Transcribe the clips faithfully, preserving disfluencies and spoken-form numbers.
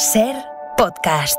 Ser Podcast.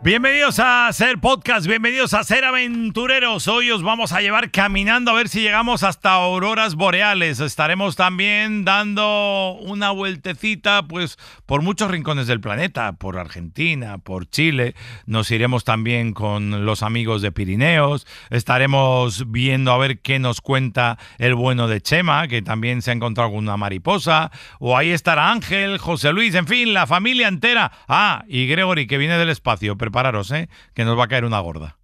Bienvenidos a Ser Podcast, bienvenidos a Ser Aventureros. Hoy os vamos a llevar caminando a ver si llegamos hasta auroras boreales. Estaremos también dando una vueltecita pues, por muchos rincones del planeta, por Argentina, por Chile. Nos iremos también con los amigos de Pirineos. Estaremos viendo a ver qué nos cuenta el bueno de Chema, que también se ha encontrado con una mariposa. O ahí estará Ángel, José Luis, en fin, la familia entera. Ah, y Gregory, que viene del espacio. Prepararos, ¿eh? Que nos va a caer una gorda.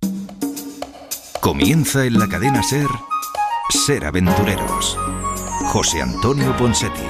Comienza en la cadena SER, Ser Aventureros. José Antonio Ponsetti.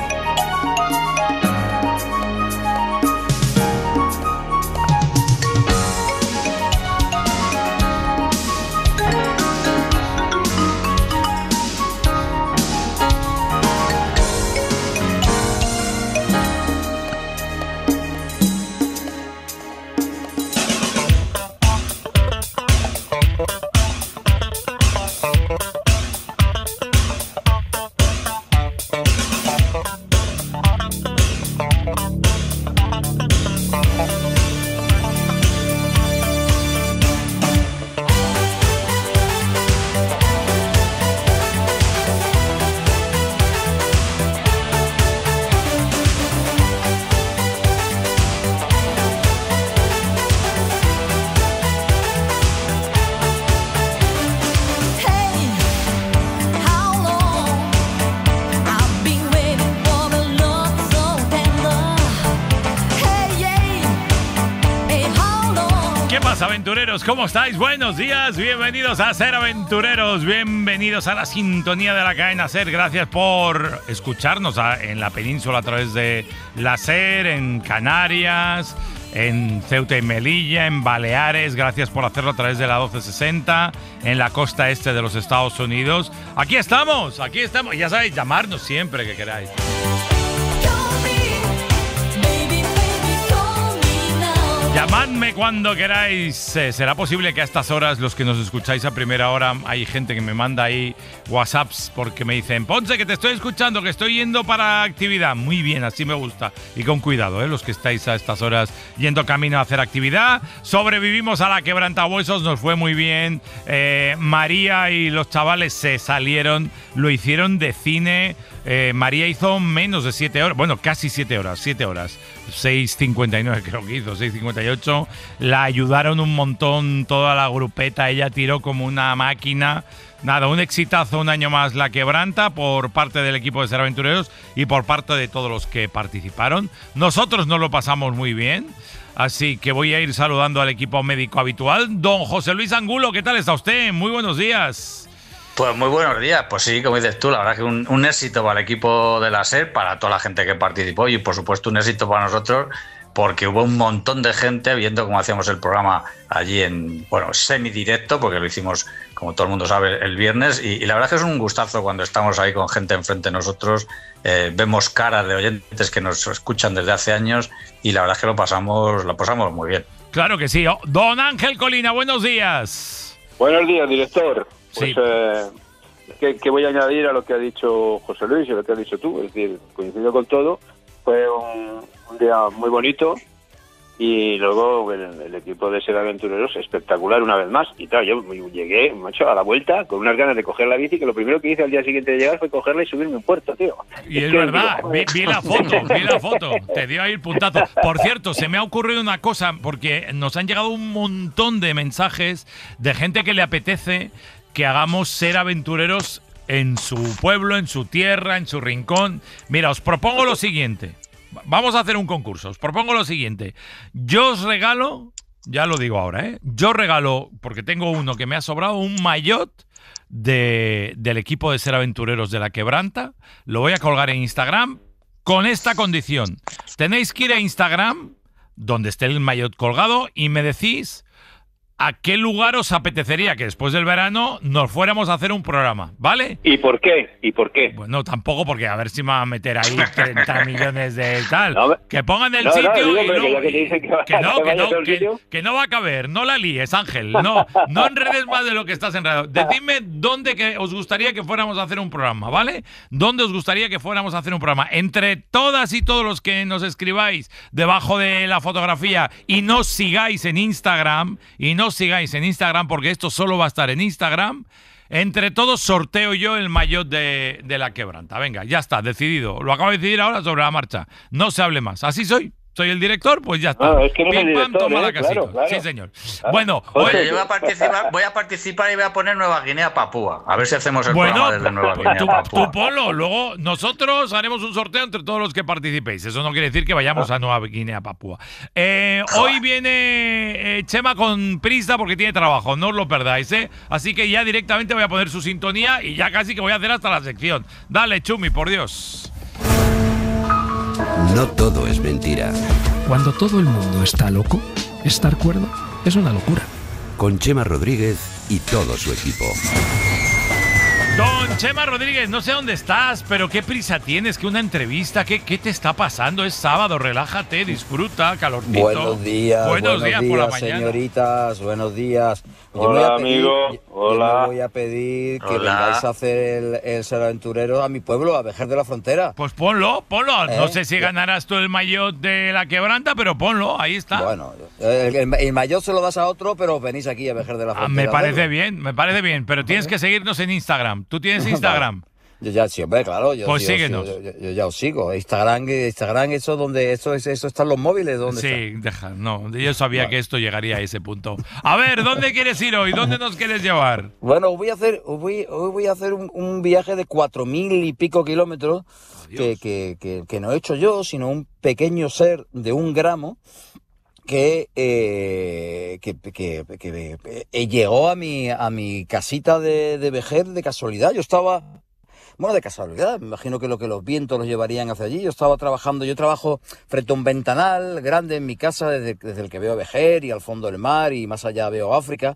¿Cómo estáis? Buenos días, bienvenidos a Ser Aventureros, bienvenidos a la sintonía de la cadena SER. Gracias por escucharnos en la península a través de la SER, en Canarias, en Ceuta y Melilla, en Baleares. Gracias por hacerlo a través de la doce sesenta, en la costa este de los Estados Unidos. Aquí estamos, aquí estamos. Ya sabéis, llamarnos siempre que queráis. Llamadme cuando queráis. Eh, será posible que a estas horas, los que nos escucháis a primera hora, hay gente que me manda ahí WhatsApps porque me dicen: Ponce, que te estoy escuchando, que estoy yendo para actividad. Muy bien, así me gusta. Y con cuidado, ¿eh? Los que estáis a estas horas yendo camino a hacer actividad. Sobrevivimos a la quebrantahuesos, nos fue muy bien. Eh, María y los chavales se salieron, lo hicieron de cine. Eh, María hizo menos de siete horas, bueno, casi siete horas, siete horas, seis cincuenta y nueve creo que hizo, seis cincuenta y ocho. La ayudaron un montón toda la grupeta, ella tiró como una máquina. Nada, un exitazo, un año más la quebranta por parte del equipo de Ser Aventureros y por parte de todos los que participaron. Nosotros nos lo pasamos muy bien, así que voy a ir saludando al equipo médico habitual. Don José Luis Angulo, ¿qué tal está usted? Muy buenos días. Pues muy buenos días, pues sí, como dices tú, la verdad es que un, un éxito para el equipo de la SER, para toda la gente que participó y por supuesto un éxito para nosotros porque hubo un montón de gente viendo cómo hacíamos el programa allí en, bueno, semidirecto, porque lo hicimos, como todo el mundo sabe, el viernes y, y la verdad es que es un gustazo cuando estamos ahí con gente enfrente de nosotros, eh, vemos caras de oyentes que nos escuchan desde hace años y la verdad es que lo pasamos, lo pasamos muy bien. Claro que sí. Don Ángel Colina, buenos días. Buenos días, director. Pues, sí. eh, que, que voy a añadir a lo que ha dicho José Luis y a lo que has dicho tú, es decir, coincido con todo, fue un, un día muy bonito y luego el, el equipo de Ser Aventureros espectacular una vez más y claro, yo llegué, macho, a la vuelta con unas ganas de coger la bici que lo primero que hice al día siguiente de llegar fue cogerla y subirme un puerto, tío. Y es, es que verdad, vi, vi la foto, vi la foto, te dio ahí el puntazo. Por cierto, se me ha ocurrido una cosa porque nos han llegado un montón de mensajes de gente que le apetece que hagamos Ser Aventureros en su pueblo, en su tierra, en su rincón. Mira, os propongo lo siguiente. Vamos a hacer un concurso. Os propongo lo siguiente. Yo os regalo, ya lo digo ahora, ¿eh? Yo regalo, porque tengo uno que me ha sobrado, un maillot de, del equipo de Ser Aventureros de la Quebranta. Lo voy a colgar en Instagram con esta condición. Tenéis que ir a Instagram, donde esté el maillot colgado, y me decís a qué lugar os apetecería que después del verano nos fuéramos a hacer un programa, ¿vale? ¿Y por qué? ¿Y por qué? Bueno, tampoco porque a ver si me va a meter ahí treinta millones de tal. No, que pongan el no, sitio no, y no, que, que, que, no, que, no que, que no va a caber. No la líes, Ángel. No, no enredes más de lo que estás enredado. Decidme dónde que os gustaría que fuéramos a hacer un programa, ¿vale? ¿Dónde os gustaría que fuéramos a hacer un programa? Entre todas y todos los que nos escribáis debajo de la fotografía y nos sigáis en Instagram, y nos sigáis en Instagram porque esto solo va a estar en Instagram, entre todos sorteo yo el maillot de, de la quebranta. Venga, ya está, decidido. Lo acabo de decidir ahora sobre la marcha. No se hable más. Así soy. Soy el director, pues ya está. Ah, es que no Pim, director, pam, toma eh, la claro, claro. Sí, señor. Claro. Bueno, José, hoy... yo voy a, participar, voy a participar y voy a poner Nueva Guinea-Papúa. A ver si hacemos el bueno, programa desde Nueva Guinea-Papúa. Tú ponlo. Luego nosotros haremos un sorteo entre todos los que participéis. Eso no quiere decir que vayamos ah. a Nueva Guinea-Papúa. Eh, hoy viene eh, Chema con prisa porque tiene trabajo. No os lo perdáis, ¿eh? Así que ya directamente voy a poner su sintonía y ya casi que voy a hacer hasta la sección. Dale, Chumi, por Dios. No todo es mentira. Cuando todo el mundo está loco, estar cuerdo es una locura. Con Chema Rodríguez y todo su equipo. Don Chema Rodríguez, no sé dónde estás, pero qué prisa tienes, que una entrevista, ¿qué, qué te está pasando? Es sábado, relájate, disfruta, calorcito. Buenos días, buenos, buenos días, días por la mañana. Señoritas, buenos días. Yo hola, pedir, amigo, hola. Yo voy a pedir que hola. vengáis a hacer el, el Ser Aventurero a mi pueblo, a Vejer de la Frontera. Pues ponlo, ponlo. ¿Eh? No sé si ganarás tú el maillot de la quebranta, pero ponlo, ahí está. Bueno, el, el, el maillot se lo das a otro, pero venís aquí a Vejer de la Frontera. Ah, me parece bien, me parece bien, pero tienes que seguirnos en Instagram. ¿Tú tienes Instagram? Yo ya, sí, hombre, claro. Yo, pues yo, síguenos. Yo, yo, yo ya os sigo. Instagram, Instagram, eso donde eso, eso están los móviles. ¿Dónde sí, está? Deja, no, yo sabía bueno. que esto llegaría a ese punto. A ver, ¿dónde quieres ir hoy? ¿Dónde nos quieres llevar? Bueno, hoy voy a hacer, voy, hoy voy a hacer un, un viaje de cuatro mil y pico kilómetros que, que, que, que no he hecho yo, sino un pequeño ser de un gramo. Que, eh, que, que, que, que eh, llegó a mi, a mi casita de, de Vejer de casualidad. Yo estaba, bueno, de casualidad, me imagino que lo que los vientos los llevarían hacia allí. Yo estaba trabajando, yo trabajo frente a un ventanal grande en mi casa desde, desde el que veo a Vejer y al fondo del mar y más allá veo África.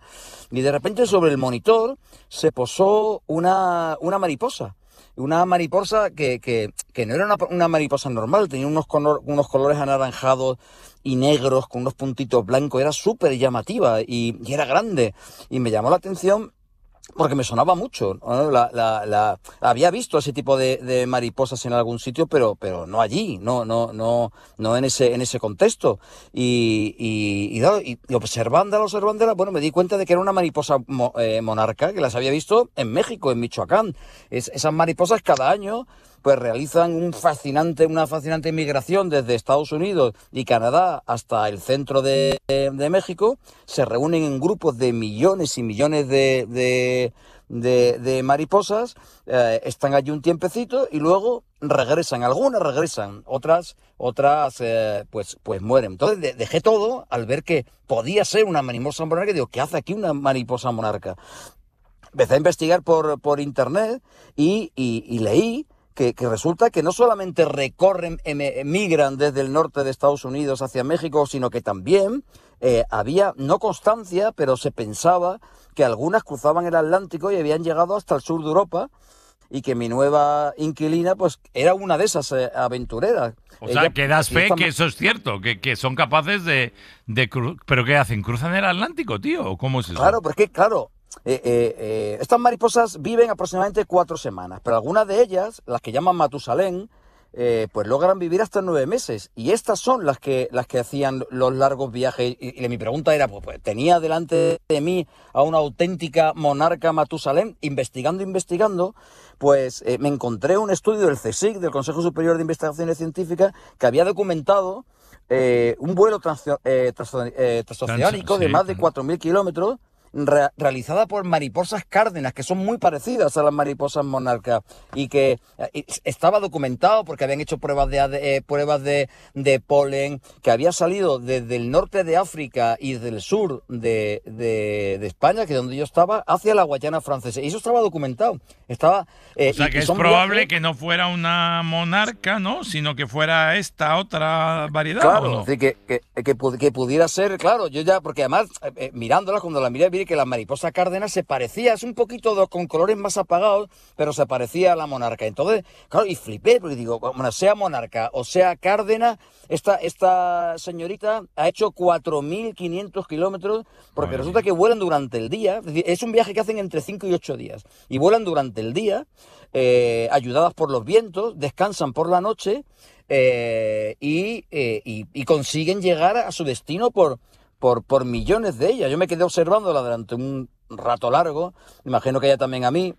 Y de repente sobre el monitor se posó una, una mariposa. Una mariposa que, que, que no era una, una mariposa normal, tenía unos, color, unos colores anaranjados y negros con unos puntitos blancos, era súper llamativa y, y era grande. Y me llamó la atención porque me sonaba mucho, ¿no? La, la, la, había visto ese tipo de, de mariposas en algún sitio, pero, pero no allí, no, no, no, no en ese, en ese contexto. Y, y, y, y observándola, observándola, bueno, me di cuenta de que era una mariposa mo, eh, monarca, que las había visto en México, en Michoacán. Es, esas mariposas cada año pues realizan un fascinante, una fascinante migración desde Estados Unidos y Canadá hasta el centro de, de, de México, se reúnen en grupos de millones y millones de, de, de, de mariposas, eh, están allí un tiempecito y luego regresan, algunas regresan, otras, otras eh, pues, pues mueren. Entonces de, dejé todo al ver que podía ser una mariposa monarca, y digo, ¿qué hace aquí una mariposa monarca? Empecé a investigar por, por internet y, y, y leí Que, que resulta que no solamente recorren, emigran desde el norte de Estados Unidos hacia México, sino que también eh, había, no constancia, pero se pensaba que algunas cruzaban el Atlántico y habían llegado hasta el sur de Europa, y que mi nueva inquilina pues era una de esas eh, aventureras. O Ella, sea, que das fe que eso es cierto, que, que son capaces de... de ¿Pero qué hacen? ¿Cruzan el Atlántico, tío? ¿Cómo es eso? Claro, porque claro... Eh, eh, eh, estas mariposas viven aproximadamente cuatro semanas, pero algunas de ellas, las que llaman Matusalén, eh, pues logran vivir hasta nueve meses. Y estas son las que, las que hacían los largos viajes. Y, y mi pregunta era, pues, pues, tenía delante de mí a una auténtica monarca Matusalén. Investigando, investigando, pues eh, me encontré un estudio del CSIC, del Consejo Superior de Investigaciones Científicas, que había documentado eh, un vuelo trans, eh, trans, eh, transoceánico Trans, sí, de más de cuatro mil kilómetros, re realizada por mariposas cárdenas, que son muy parecidas a las mariposas monarcas, y que y estaba documentado porque habían hecho pruebas de, eh, pruebas de, de polen, que había salido desde el norte de África y del sur de, de, de España, que es donde yo estaba, hacia la Guayana francesa. Y eso estaba documentado. Estaba, eh, o sea, que es probable viajes... que no fuera una monarca, ¿no? Sino que fuera esta otra variedad. Claro, ¿no? Sí, que, que, que, que pudiera ser, claro, yo ya, porque además, eh, mirándolas, cuando las miré, vi que la mariposa cárdenas se parecía, es un poquito de, con colores más apagados, pero se parecía a la monarca. Entonces, claro, y flipé, porque digo, bueno, sea monarca o sea cárdenas, esta, esta señorita ha hecho cuatro mil quinientos kilómetros, porque Ay. resulta que vuelan durante el día, es decir, es un viaje que hacen entre cinco y ocho días, y vuelan durante el día, eh, ayudadas por los vientos, descansan por la noche, eh, y, eh, y, y consiguen llegar a su destino por... Por, por millones de ellas. Yo me quedé observándola durante un rato largo, imagino que ella también a mí,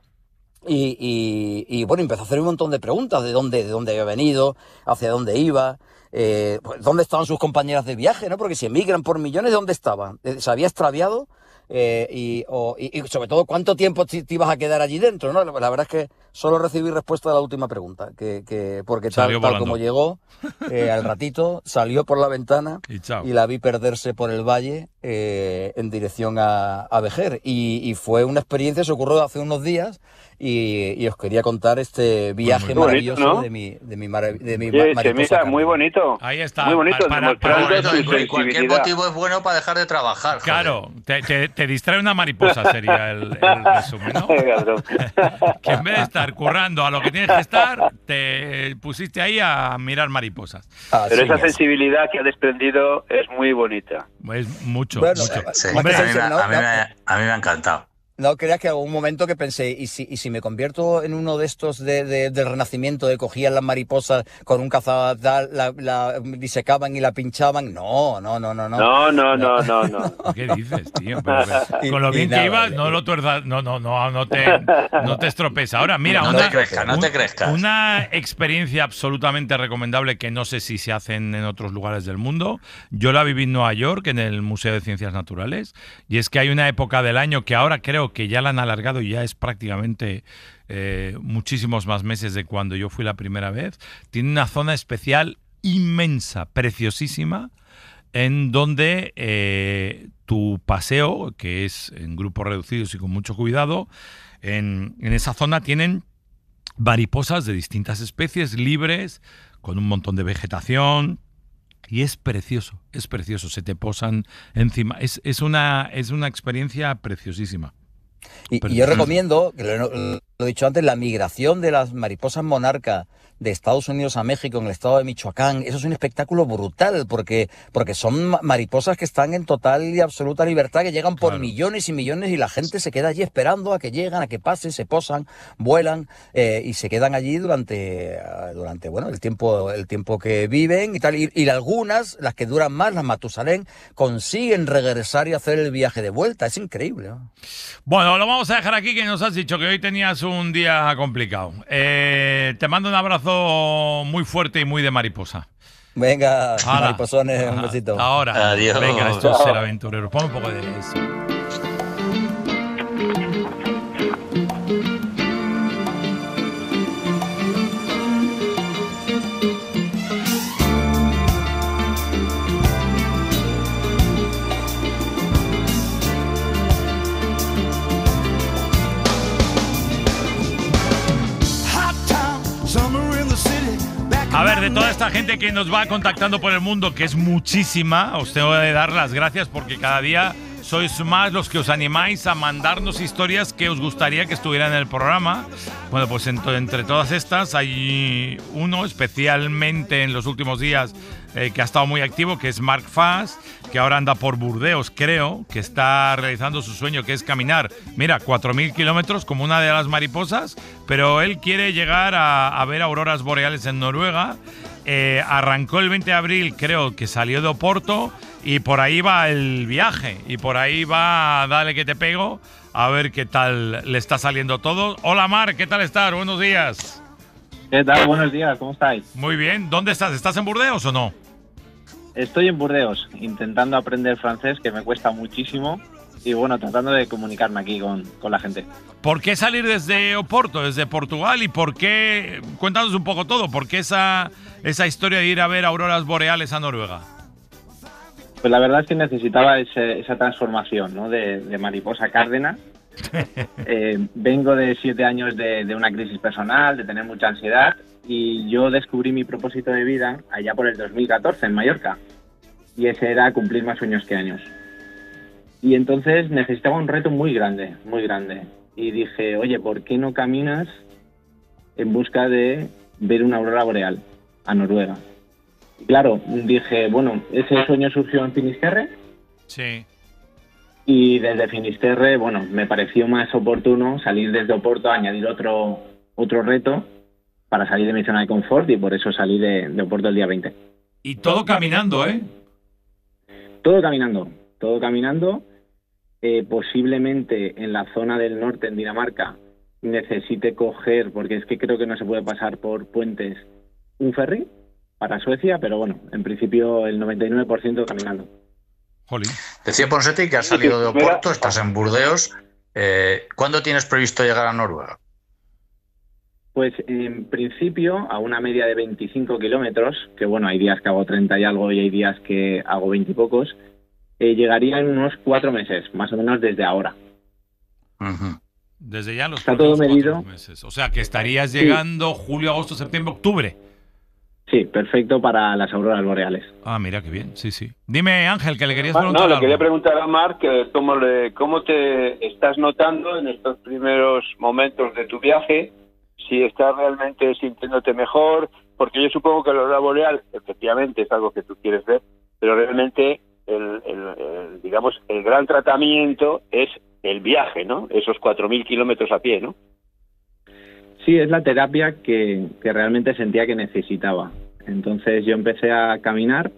y, y, y bueno, empezó a hacer un montón de preguntas, de dónde, de dónde había venido, hacia dónde iba, eh, pues, dónde estaban sus compañeras de viaje, ¿no? Porque si emigran por millones, ¿dónde estaban? ¿Se había extraviado? Eh, y, o, y, y sobre todo, ¿cuánto tiempo te, te ibas a quedar allí dentro? ¿No? La, la verdad es que solo recibí respuesta a la última pregunta, que, que porque tal, tal como llegó, eh, al ratito salió por la ventana y, y la vi perderse por el valle, eh, en dirección a, a Vejer, y, y fue una experiencia, se ocurrió hace unos días, y, y os quería contar este viaje muy maravilloso, bonito, ¿no? de mi de mi, marav de mi sí, mar mariposa, muy bonito, ahí está, muy bonito, para, para, para eso, cualquier motivo es bueno para dejar de trabajar, claro, te, te Te distrae una mariposa, sería el, el resumen, ¿no? Que en vez de estar currando a lo que tienes que estar, te pusiste ahí a mirar mariposas. Ah, Pero sí, esa es. sensibilidad que ha desprendido es muy bonita. Pues mucho, bueno, mucho. Sí. Hombre, a, mí me, a, mí me, a mí me ha encantado. No creas que hubo un momento que pensé, ¿y si, y si me convierto en uno de estos de, de, del Renacimiento, de cogían las mariposas con un cazadal, la, la disecaban y la pinchaban? No, no, no, no, no. No, no, no, no, no. ¿Qué dices, tío? Pero, pero, y, con lo bien nada, que ibas, no lo tuerdas, no, no, no, no te, no te estropees. Ahora, mira, no, una, te crezca, no te crezcas. Una experiencia absolutamente recomendable que no sé si se hacen en otros lugares del mundo. Yo la viví en Nueva York, en el Museo de Ciencias Naturales, y es que hay una época del año que ahora creo que ya la han alargado y ya es prácticamente eh, muchísimos más meses de cuando yo fui la primera vez. Tiene una zona especial inmensa, preciosísima, en donde eh, tu paseo, que es en grupos reducidos y con mucho cuidado, en, en esa zona tienen mariposas de distintas especies, libres, con un montón de vegetación. Y es precioso, es precioso. Se te posan encima. Es, es, una, es una experiencia preciosísima. Y, y yo recomiendo, que lo, lo he dicho antes, la migración de las mariposas monarcas de Estados Unidos a México, en el estado de Michoacán. Eso es un espectáculo brutal, porque, porque son mariposas que están en total y absoluta libertad, que llegan por claro. millones y millones, y la gente se queda allí esperando a que llegan, a que pasen, se posan, vuelan, eh, y se quedan allí durante, durante bueno, el tiempo, el tiempo que viven y tal. Y, y algunas, las que duran más, las Matusalén, consiguen regresar y hacer el viaje de vuelta. Es increíble, ¿no? Bueno, lo vamos a dejar aquí, que nos has dicho que hoy tenías un día complicado. Eh, te mando un abrazo muy fuerte y muy de mariposa. Venga, Ahora. mariposones, Ajá. un besito. Ahora, adiós. Venga, esto es Ser Aventurero. Pon un poco de eso. A ver, de toda esta gente que nos va contactando por el mundo, que es muchísima, os tengo que dar las gracias, porque cada día sois más los que os animáis a mandarnos historias que os gustaría que estuvieran en el programa. Bueno, pues entre, entre todas estas hay uno especialmente en los últimos días eh, que ha estado muy activo, que es Marc Fas, que ahora anda por Burdeos, creo, que está realizando su sueño, que es caminar. Mira, cuatro mil kilómetros, como una de las mariposas, pero él quiere llegar a, a ver auroras boreales en Noruega. Eh, arrancó el veinte de abril, creo que salió de Oporto, y por ahí va el viaje, y por ahí va Dale que te pego, a ver qué tal le está saliendo todo. Hola Mar, ¿qué tal estás? Buenos días. ¿Qué tal? Buenos días, ¿cómo estáis? Muy bien, ¿dónde estás? ¿Estás en Burdeos o no? Estoy en Burdeos, intentando aprender francés, que me cuesta muchísimo, y bueno, tratando de comunicarme aquí con, con la gente. ¿Por qué salir desde Oporto, desde Portugal? ¿Y por qué? Cuéntanos un poco todo. ¿Por qué esa, esa historia de ir a ver auroras boreales a Noruega? Pues la verdad es que necesitaba ese, esa transformación, ¿no? De, de mariposa cárdena. Eh, vengo de siete años de, de una crisis personal, de tener mucha ansiedad, y yo descubrí mi propósito de vida allá por el dos mil catorce en Mallorca, y ese era cumplir más sueños que años. Y entonces necesitaba un reto muy grande, muy grande, y dije, oye, ¿por qué no caminas en busca de ver una aurora boreal a Noruega? Y claro, dije, bueno, ese sueño surgió en Finisterre. Sí. Y desde Finisterre, bueno, me pareció más oportuno salir desde Oporto a añadir otro, otro reto para salir de mi zona de confort, y por eso salí de, de Oporto el día veinte. Y todo caminando, ¿eh? Todo caminando, todo caminando. Eh, posiblemente en la zona del norte, en Dinamarca, necesite coger, porque es que creo que no se puede pasar por puentes, un ferry para Suecia, pero bueno, en principio el noventa y nueve por ciento caminando. Jolín. Decía Ponsetti que has salido de Oporto, estás en Burdeos. Eh, ¿Cuándo tienes previsto llegar a Noruega? Pues en principio a una media de veinticinco kilómetros, que bueno, hay días que hago treinta y algo y hay días que hago veinte y pocos. Eh, llegaría en unos cuatro meses, más o menos desde ahora. Uh-huh. Desde ya los Está todo medido. Meses. O sea que estarías llegando sí. Julio, agosto, septiembre, octubre. Sí, perfecto para las auroras boreales. Ah, mira, qué bien, sí, sí. Dime, Ángel, que le querías preguntar. No, le quería preguntar a Marc cómo, le, cómo te estás notando en estos primeros momentos de tu viaje, si estás realmente sintiéndote mejor, porque yo supongo que la aurora boreal, efectivamente, es algo que tú quieres ver, pero realmente, el, el, el, digamos, el gran tratamiento es el viaje, ¿no? Esos cuatro mil kilómetros a pie, ¿no? Sí, es la terapia que, que realmente sentía que necesitaba. Entonces yo empecé a caminar,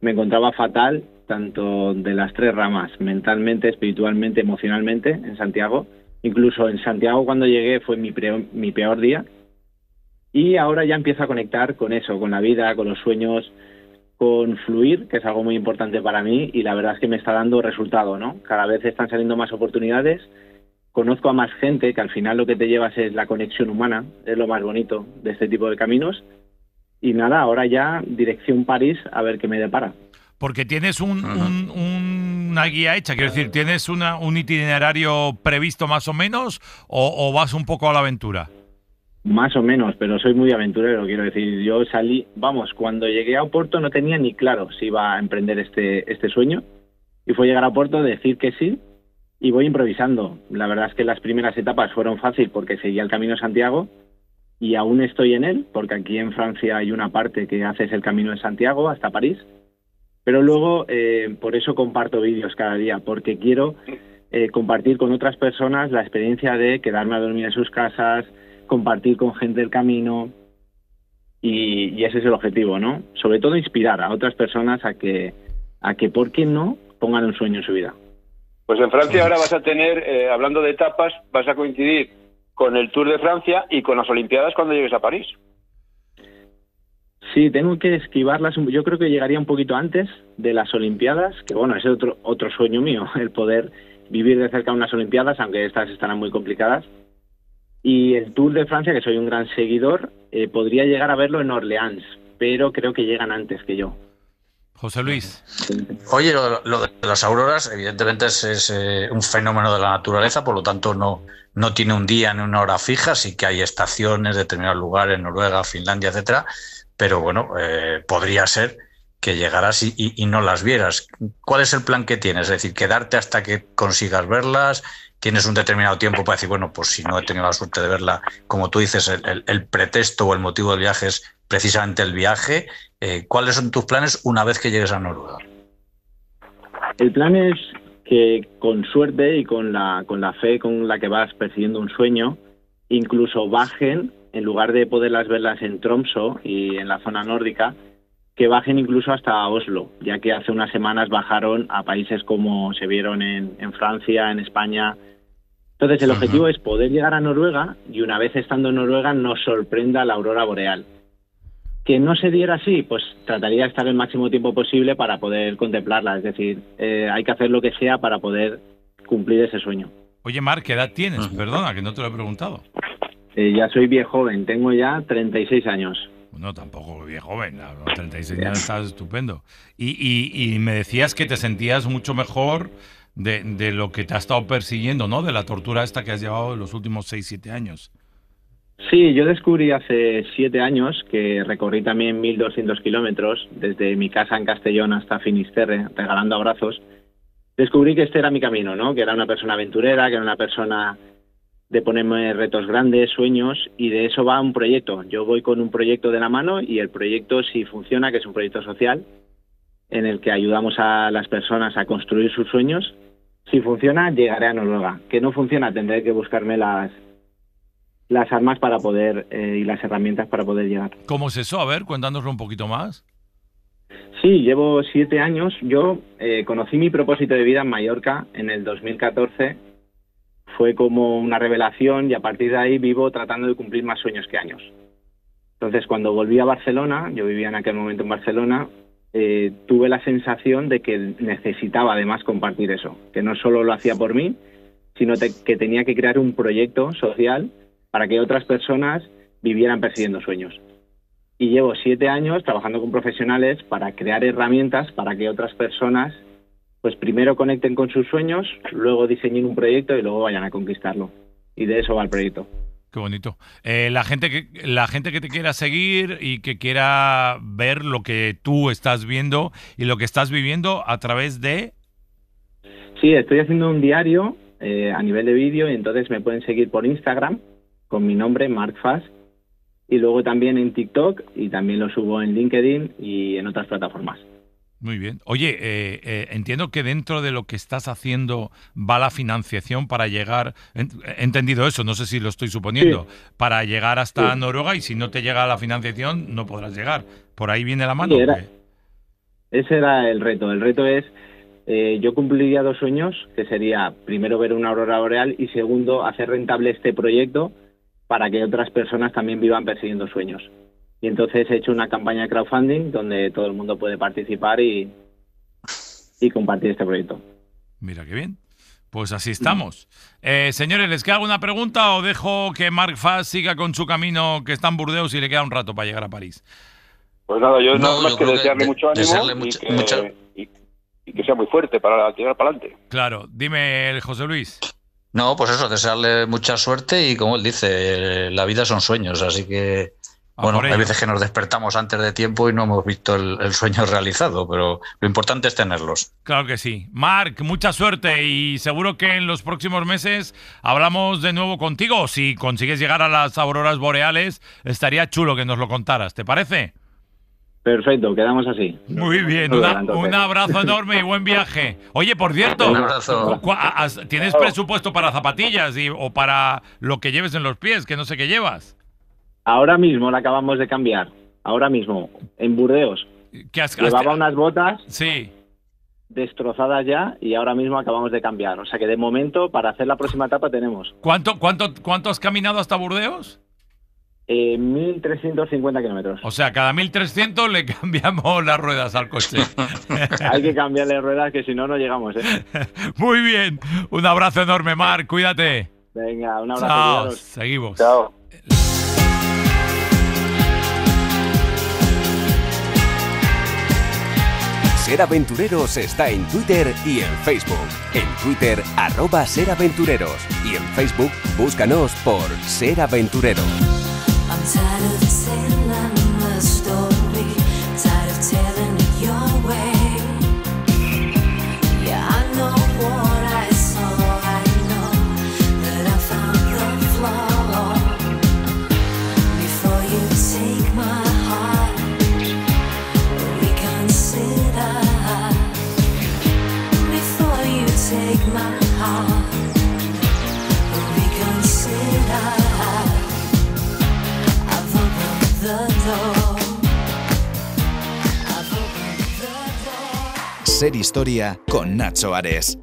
me encontraba fatal, tanto de las tres ramas, mentalmente, espiritualmente, emocionalmente, en Santiago. Incluso en Santiago cuando llegué fue mi, pre- mi peor día. Y ahora ya empiezo a conectar con eso, con la vida, con los sueños, con fluir, que es algo muy importante para mí, y la verdad es que me está dando resultado, ¿no? Cada vez están saliendo más oportunidades. Conozco a más gente, que al final lo que te llevas es la conexión humana, es lo más bonito de este tipo de caminos. Y nada, ahora ya dirección París a ver qué me depara. Porque tienes un, un, un, una guía hecha, quiero decir, ¿tienes una, un itinerario previsto más o menos o, o vas un poco a la aventura? Más o menos, pero soy muy aventurero, quiero decir. Yo salí, vamos, cuando llegué a Oporto no tenía ni claro si iba a emprender este, este sueño. Y fue llegar a Oporto, decir que sí. Y voy improvisando. La verdad es que las primeras etapas fueron fácil porque seguía el Camino de Santiago y aún estoy en él, porque aquí en Francia hay una parte que haces el Camino de Santiago hasta París. Pero luego, eh, por eso comparto vídeos cada día, porque quiero eh, compartir con otras personas la experiencia de quedarme a dormir en sus casas, compartir con gente el camino y, y ese es el objetivo, ¿no? Sobre todo inspirar a otras personas a que, a que ¿por qué no?, pongan un sueño en su vida. Pues en Francia ahora vas a tener, eh, hablando de etapas, vas a coincidir con el Tour de Francia y con las Olimpiadas cuando llegues a París. Sí, tengo que esquivarlas. Yo creo que llegaría un poquito antes de las Olimpiadas, que bueno, es otro, otro sueño mío, el poder vivir de cerca unas Olimpiadas, aunque estas estarán muy complicadas. Y el Tour de Francia, que soy un gran seguidor, eh, podría llegar a verlo en Orleans, pero creo que llegan antes que yo. José Luis. Oye, lo, lo de las auroras evidentemente es, es eh, un fenómeno de la naturaleza, por lo tanto no, no tiene un día ni una hora fija, sí que hay estaciones, determinados lugares, Noruega, Finlandia, etcétera, pero bueno, eh, podría ser que llegaras y, y, y no las vieras. ¿Cuál es el plan que tienes? Es decir, quedarte hasta que consigas verlas, tienes un determinado tiempo para decir, bueno, pues si no he tenido la suerte de verla, como tú dices, el, el, el pretexto o el motivo del viaje es precisamente el viaje. Eh, ¿Cuáles son tus planes una vez que llegues a Noruega? El plan es que con suerte y con la con la fe con la que vas persiguiendo un sueño, incluso bajen, en lugar de poderlas verlas en Tromsø y en la zona nórdica, que bajen incluso hasta Oslo, ya que hace unas semanas bajaron a países como se vieron en, en Francia, en España. Entonces el uh-huh. objetivo es poder llegar a Noruega y una vez estando en Noruega nos sorprenda la aurora boreal. Que no se diera así, pues trataría de estar el máximo tiempo posible para poder contemplarla. Es decir, eh, hay que hacer lo que sea para poder cumplir ese sueño. Oye, Marc, ¿qué edad tienes? Uh-huh. Perdona, que no te lo he preguntado. Eh, ya soy bien joven, tengo ya treinta y seis años. No, tampoco bien joven, a los treinta y seis años estás estupendo. Y, y, y me decías que te sentías mucho mejor de, de lo que te ha estado persiguiendo, ¿no? De la tortura esta que has llevado en los últimos seis, siete años. Sí, yo descubrí hace siete años que recorrí también mil doscientos kilómetros, desde mi casa en Castellón hasta Finisterre, regalando abrazos. Descubrí que este era mi camino, ¿no? Que era una persona aventurera, que era una persona de ponerme retos grandes, sueños, y de eso va un proyecto. Yo voy con un proyecto de la mano y el proyecto, si funciona, que es un proyecto social, en el que ayudamos a las personas a construir sus sueños. Si funciona, llegaré a Noruega. Que no funciona, tendré que buscarme las, las armas para poder eh, y las herramientas para poder llegar. ¿Cómo es eso? A ver, cuéntanoslo un poquito más. Sí, llevo siete años. Yo eh, conocí mi propósito de vida en Mallorca en el dos mil catorce. Fue como una revelación y a partir de ahí vivo tratando de cumplir más sueños que años. Entonces, cuando volví a Barcelona, yo vivía en aquel momento en Barcelona, eh, tuve la sensación de que necesitaba además compartir eso, que no solo lo hacía por mí, sino te, que tenía que crear un proyecto social para que otras personas vivieran persiguiendo sueños. Y llevo siete años trabajando con profesionales para crear herramientas para que otras personas pues primero conecten con sus sueños, luego diseñen un proyecto y luego vayan a conquistarlo. Y de eso va el proyecto. Qué bonito. Eh, la gente que la gente que te quiera seguir y que quiera ver lo que tú estás viendo y lo que estás viviendo a través de... Sí, estoy haciendo un diario eh, a nivel de vídeo y entonces me pueden seguir por Instagram con mi nombre, Marc Fas, y luego también en TikTok y también lo subo en LinkedIn y en otras plataformas. Muy bien. Oye, eh, eh, entiendo que dentro de lo que estás haciendo va la financiación para llegar, ent, he entendido eso, no sé si lo estoy suponiendo, sí, para llegar hasta sí. Noruega, y si no te llega la financiación no podrás llegar. ¿Por ahí viene la mano? Sí, era, ese era el reto. El reto es, eh, yo cumpliría dos sueños, que sería primero ver una aurora boreal y segundo hacer rentable este proyecto para que otras personas también vivan persiguiendo sueños. Y entonces he hecho una campaña de crowdfunding donde todo el mundo puede participar y, y compartir este proyecto. Mira qué bien. Pues así estamos. Eh, señores, ¿les hago una pregunta o dejo que Marc Fas siga con su camino que está en Burdeos y le queda un rato para llegar a París? Pues nada, yo no, nada más yo que desearle que mucho ánimo desearle mucho, y, que, mucho. Y, y que sea muy fuerte para tirar para adelante. Claro. Dime, José Luis. No, pues eso, desearle mucha suerte y como él dice, la vida son sueños, así que... Ah, bueno, hay veces que nos despertamos antes de tiempo y no hemos visto el, el sueño realizado, pero lo importante es tenerlos. Claro que sí. Marc, mucha suerte y seguro que en los próximos meses hablamos de nuevo contigo. Si consigues llegar a las auroras boreales, estaría chulo que nos lo contaras. ¿Te parece? Perfecto, quedamos así. Muy bien, una, un abrazo enorme y buen viaje. Oye, por cierto, un abrazo. ¿Tienes presupuesto para zapatillas y, o para lo que lleves en los pies, que no sé qué llevas? Ahora mismo la acabamos de cambiar. Ahora mismo, en Burdeos. ¿Qué has, llevaba has, unas botas sí. destrozadas ya y ahora mismo acabamos de cambiar. O sea que de momento, para hacer la próxima etapa tenemos. ¿Cuánto, cuánto, cuánto has caminado hasta Burdeos? Eh, mil trescientos cincuenta kilómetros. O sea, cada mil trescientos le cambiamos las ruedas al coche. Hay que cambiarle ruedas que si no, no llegamos, ¿eh? Muy bien. Un abrazo enorme, Marc. Cuídate. Venga, un abrazo. Chao. Seguimos. Chao. Ser Aventureros está en Twitter y en Facebook. En Twitter, arroba Ser Aventureros. Y en Facebook, búscanos por Ser Aventureros. Ser Historia con Nacho Ares.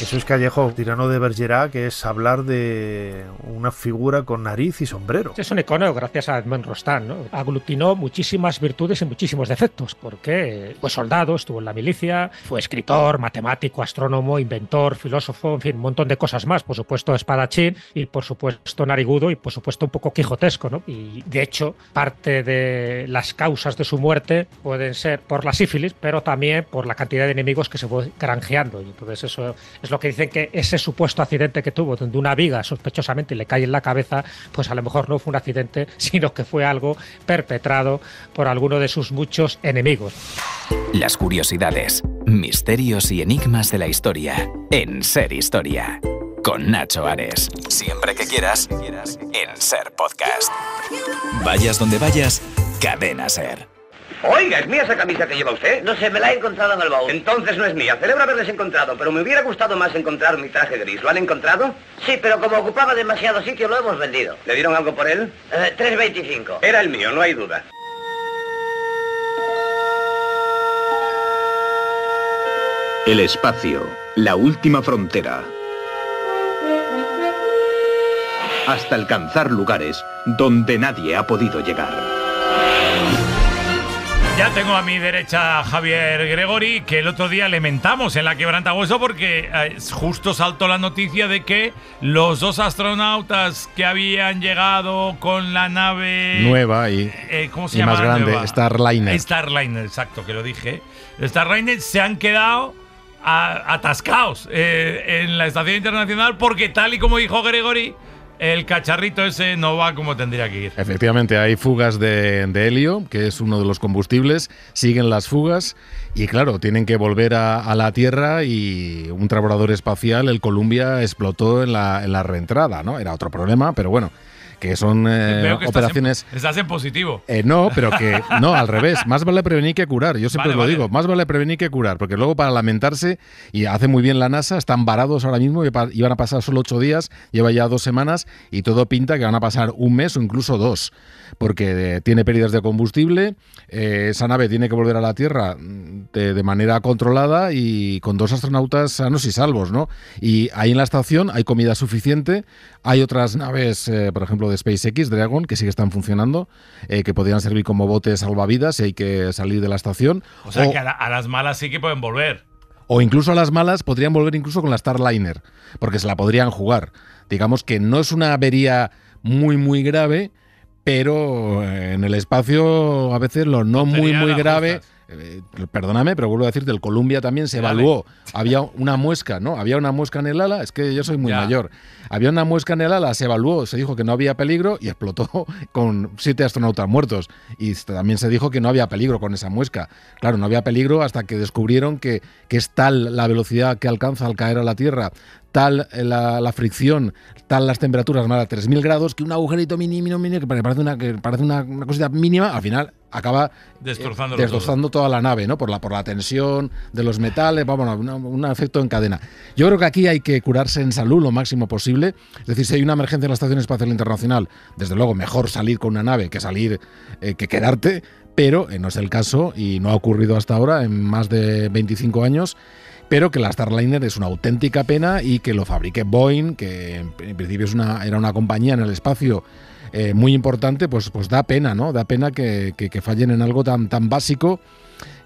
Eso es Callejo, Tirano de Bergerac, que es hablar de una figura con nariz y sombrero. Es un icono gracias a Edmond Rostand, ¿no? Aglutinó muchísimas virtudes y muchísimos defectos, porque fue soldado, estuvo en la milicia, fue escritor, matemático, astrónomo, inventor, filósofo, en fin, un montón de cosas más. Por supuesto espadachín y por supuesto narigudo y por supuesto un poco quijotesco, ¿no? Y de hecho parte de las causas de su muerte pueden ser por la sífilis, pero también por la cantidad de enemigos que se fue granjeando. Y entonces eso es lo que dicen, que ese supuesto accidente que tuvo, donde una viga sospechosamente le cae en la cabeza, pues a lo mejor no fue un accidente, sino que fue algo perpetrado por alguno de sus muchos enemigos. Las curiosidades, misterios y enigmas de la historia en Ser Historia, con Nacho Ares. Siempre que quieras, en Ser Podcast. Vayas donde vayas, Cadena Ser. Oiga, ¿es mía esa camisa que lleva usted? No sé, me la he encontrado en el baúl. Entonces no es mía. Celebro haberles encontrado, pero me hubiera gustado más encontrar mi traje gris. ¿Lo han encontrado? Sí, pero como ocupaba demasiado sitio, lo hemos vendido. ¿Le dieron algo por él? Eh, tres veinticinco. Era el mío, no hay duda. El espacio, la última frontera. Hasta alcanzar lugares donde nadie ha podido llegar. Ya tengo a mi derecha a Javier Gregory, que el otro día le mentamos en la quebrantahueso porque justo saltó la noticia de que los dos astronautas que habían llegado con la nave nueva y, eh, ¿cómo se y llama? Más grande, nueva. Starliner. Starliner, exacto, que lo dije. Starliner se han quedado a, atascados eh, en la estación internacional porque, tal y como dijo Gregory, el cacharrito ese no va como tendría que ir. Efectivamente, hay fugas de, de helio, que es uno de los combustibles, siguen las fugas y, claro, tienen que volver a, a la Tierra y un transbordador espacial, el Columbia, explotó en la, en la reentrada, ¿no? Era otro problema, pero bueno, que son eh, que operaciones... Estás en, estás en positivo. Eh, no, pero que... No, al revés. Más vale prevenir que curar. Yo siempre vale, lo vale. digo. Más vale prevenir que curar. Porque luego para lamentarse, y hace muy bien la NASA, están varados ahora mismo, y iban a pasar solo ocho días, lleva ya dos semanas, y todo pinta que van a pasar un mes o incluso dos. Porque eh, tiene pérdidas de combustible, eh, esa nave tiene que volver a la Tierra de, de manera controlada y con dos astronautas sanos y salvos, ¿no? Y ahí en la estación hay comida suficiente, hay otras naves, eh, por ejemplo, de SpaceX, Dragon, que sí que están funcionando, eh, que podrían servir como botes salvavidas si hay que salir de la estación. O sea, o, que a, la, a las malas sí que pueden volver. O incluso a las malas podrían volver incluso con la Starliner, porque se la podrían jugar. Digamos que no es una avería muy, muy grave, pero eh, en el espacio a veces lo no muy, muy grave... Justas. Eh, perdóname, pero vuelvo a decirte, el Columbia también se evaluó. Había una muesca, ¿no? Había una muesca en el ala, es que yo soy muy ya. mayor. Había una muesca en el ala, se evaluó, se dijo que no había peligro y explotó con siete astronautas muertos. Y también se dijo que no había peligro con esa muesca. Claro, no había peligro hasta que descubrieron que, que es tal la velocidad que alcanza al caer a la Tierra, tal la, la fricción, tal las temperaturas, más de tres mil grados, que un agujerito mínimo, mínimo, que parece una, que parece una, una cosita mínima, al final acaba destrozando, eh, destrozando toda la nave, ¿no? Por la, por la tensión de los metales, vamos, una, un efecto en cadena. Yo creo que aquí hay que curarse en salud lo máximo posible. Es decir, si hay una emergencia en la Estación Espacial Internacional, desde luego mejor salir con una nave que salir, eh, que quedarte, pero eh, no es el caso y no ha ocurrido hasta ahora en más de veinticinco años. Pero que la Starliner es una auténtica pena y que lo fabrique Boeing, que en principio es una, era una compañía en el espacio eh, muy importante, pues, pues da pena, ¿no? Da pena que, que, que fallen en algo tan, tan básico.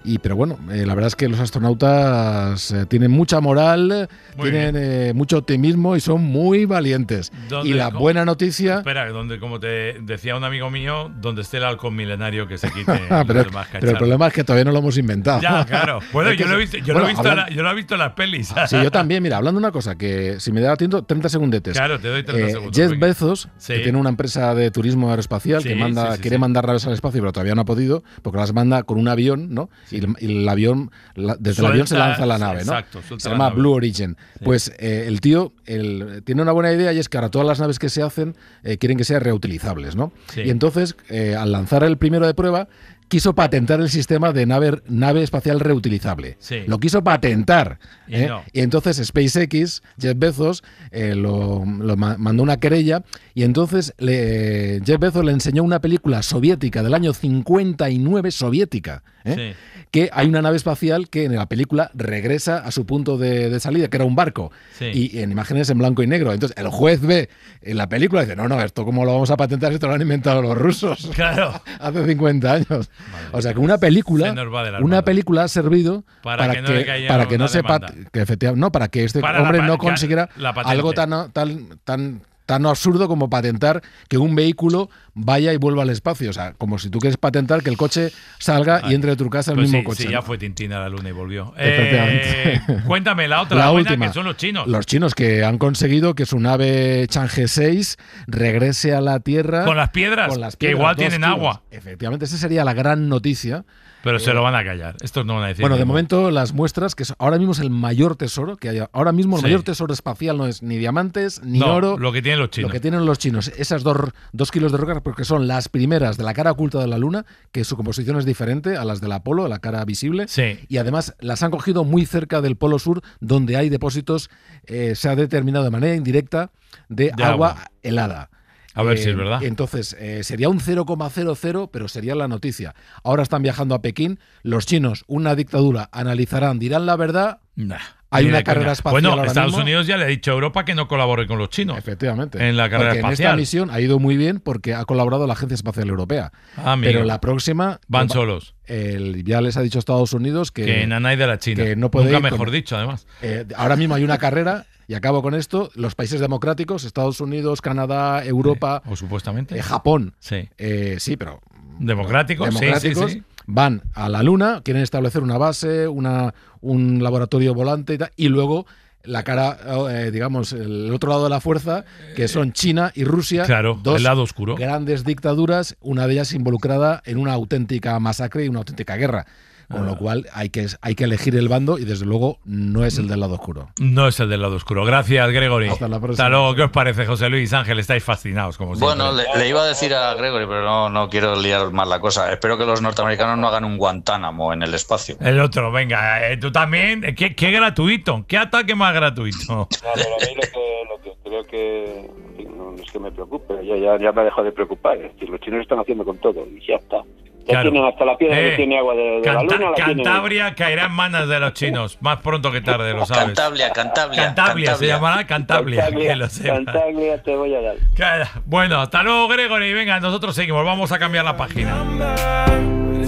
Y, pero bueno, eh, la verdad es que los astronautas eh, tienen mucha moral, muy tienen eh, mucho optimismo y son muy valientes. Y la buena cómo, noticia... Espera, donde, como te decía un amigo mío, donde esté el halcón milenario que se quite. pero, pero el problema es que todavía no lo hemos inventado. Ya, claro. Bueno, es que yo lo he visto, yo bueno, lo he visto hablando, la, yo lo he visto en las pelis. Sí, yo también. Mira, hablando de una cosa, que si me da tiempo, treinta segundetes. Claro, te doy treinta eh, segundos. Jeff Bezos, sí. que tiene una empresa de turismo aeroespacial, sí, que manda, sí, sí, quiere sí. mandar naves al espacio, pero todavía no ha podido, porque las manda con un avión, ¿no? Sí. Y, el, y el avión, la, desde suelta, el avión se lanza la nave, ¿no? Exacto, se llama Blue Origin. Sí. Pues eh, el tío el, tiene una buena idea y es que ahora todas las naves que se hacen eh, quieren que sean reutilizables, ¿no? Sí. Y entonces, eh, al lanzar el primero de prueba, quiso patentar el sistema de nave, nave espacial reutilizable. Sí. Lo quiso patentar. Y, ¿eh? no. y entonces SpaceX, Jeff Bezos, eh, lo, lo mandó una querella y entonces le, Jeff Bezos le enseñó una película soviética del año cincuenta y nueve, soviética, ¿eh? sí. que hay una nave espacial que en la película regresa a su punto de, de salida, que era un barco, sí. y, y en imágenes en blanco y negro. Entonces el juez ve en la película y dice, no, no, esto cómo lo vamos a patentar, esto lo han inventado los rusos. Claro. Hace cincuenta años. Madre, o sea que una película, una película ha servido para, para que, que no, le para que no sepa, que efectivamente, no, para que este para hombre la, no consiguiera algo tan, tan, tan, tan absurdo como patentar que un vehículo vaya y vuelva al espacio. O sea, como si tú quieres patentar que el coche salga Ay. y entre de tu casa el pues mismo sí, coche. Sí, ¿no? Ya fue Tintín a la luna y volvió. Eh, cuéntame la otra, la, la buena, última, que son los chinos. Los chinos que han conseguido que su nave Chang'e seis regrese a la Tierra. Con las piedras, con las piedras que igual tienen kilos. agua. Efectivamente, esa sería la gran noticia. Pero eh, se lo van a callar, estos no van a decir. Bueno, de mismo. momento las muestras, que ahora mismo es el mayor tesoro, que hay, ahora mismo el sí. mayor tesoro espacial no es ni diamantes, ni no, oro. Lo que tienen los chinos. Lo que tienen los chinos, esas dos, dos kilos de roca, porque son las primeras de la cara oculta de la Luna, que su composición es diferente a las del Apolo, a la cara visible, sí. y además las han cogido muy cerca del Polo Sur, donde hay depósitos, eh, se ha determinado de manera indirecta, de, de agua, agua helada. A ver eh, si es verdad. Entonces, eh, sería un cero coma cero cero, pero sería la noticia. Ahora están viajando a Pekín. Los chinos, una dictadura, analizarán, dirán la verdad. Nah, Hay una carrera coña. espacial. Bueno, Estados mismo. Unidos ya le ha dicho a Europa que no colabore con los chinos. Efectivamente. En la carrera porque espacial. En esta misión ha ido muy bien porque ha colaborado la Agencia Espacial Europea. Ah, pero la próxima. Van va, solos. El, ya les ha dicho Estados Unidos que. Que nanay de la China. Que no puede Nunca ir mejor con, dicho, además. Eh, ahora mismo hay una carrera. Y acabo con esto, los países democráticos, Estados Unidos, Canadá, Europa, sí, o supuestamente eh, Japón, sí, eh, sí pero democráticos, democráticos sí, sí, sí. van a la Luna, quieren establecer una base, una, un laboratorio volante y tal, y luego la cara, eh, digamos, el otro lado de la fuerza, que son China y Rusia, claro, dos el lado oscuro. grandes dictaduras, una de ellas involucrada en una auténtica masacre y una auténtica guerra. Con lo cual hay que, hay que elegir el bando y desde luego no es el del lado oscuro. No es el del lado oscuro. Gracias, Gregory. Hasta la próxima. Hasta luego. ¿Qué os parece, José Luis? Ángel, estáis fascinados, como siempre. Bueno, le, le iba a decir a Gregory, pero no, no quiero liar más la cosa. Espero que los norteamericanos no hagan un Guantánamo en el espacio. El otro, venga. Eh, tú también. ¿Qué, qué gratuito? ¿Qué ataque más gratuito? No, pero a mí lo que, lo que creo que... En fin, no es que me preocupe. Ya, ya, ya me ha dejado de preocupar. Es decir, los chinos están haciendo con todo y ya está. Ya claro. tienen hasta la piedra eh, que tiene agua de, de Canta, la luna. La Cantabria tiene... caerá en manos de los chinos, más pronto que tarde, lo sabes. Cantabria, Cantabria. Cantabria, Cantabria. se llamará Cantabria. Cantabria, que lo sepa. Cantabria te voy a dar. Claro. Bueno, hasta luego, Gregory. Venga, nosotros seguimos. Vamos a cambiar la página. Que me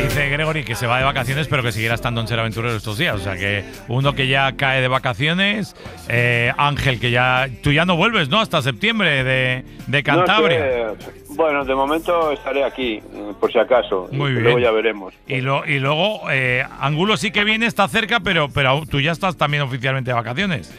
dice Gregory que se va de vacaciones, pero que seguirá estando en Ser Aventurero estos días. O sea que uno que ya cae de vacaciones, eh, Ángel, que ya tú ya no vuelves, ¿no? Hasta septiembre de, de Cantabria. No, es que, bueno, de momento estaré aquí, por si acaso. Muy bien. Luego ya veremos. Y, lo, y luego, eh, Angulo sí que viene, está cerca, pero, pero tú ya estás también oficialmente de vacaciones.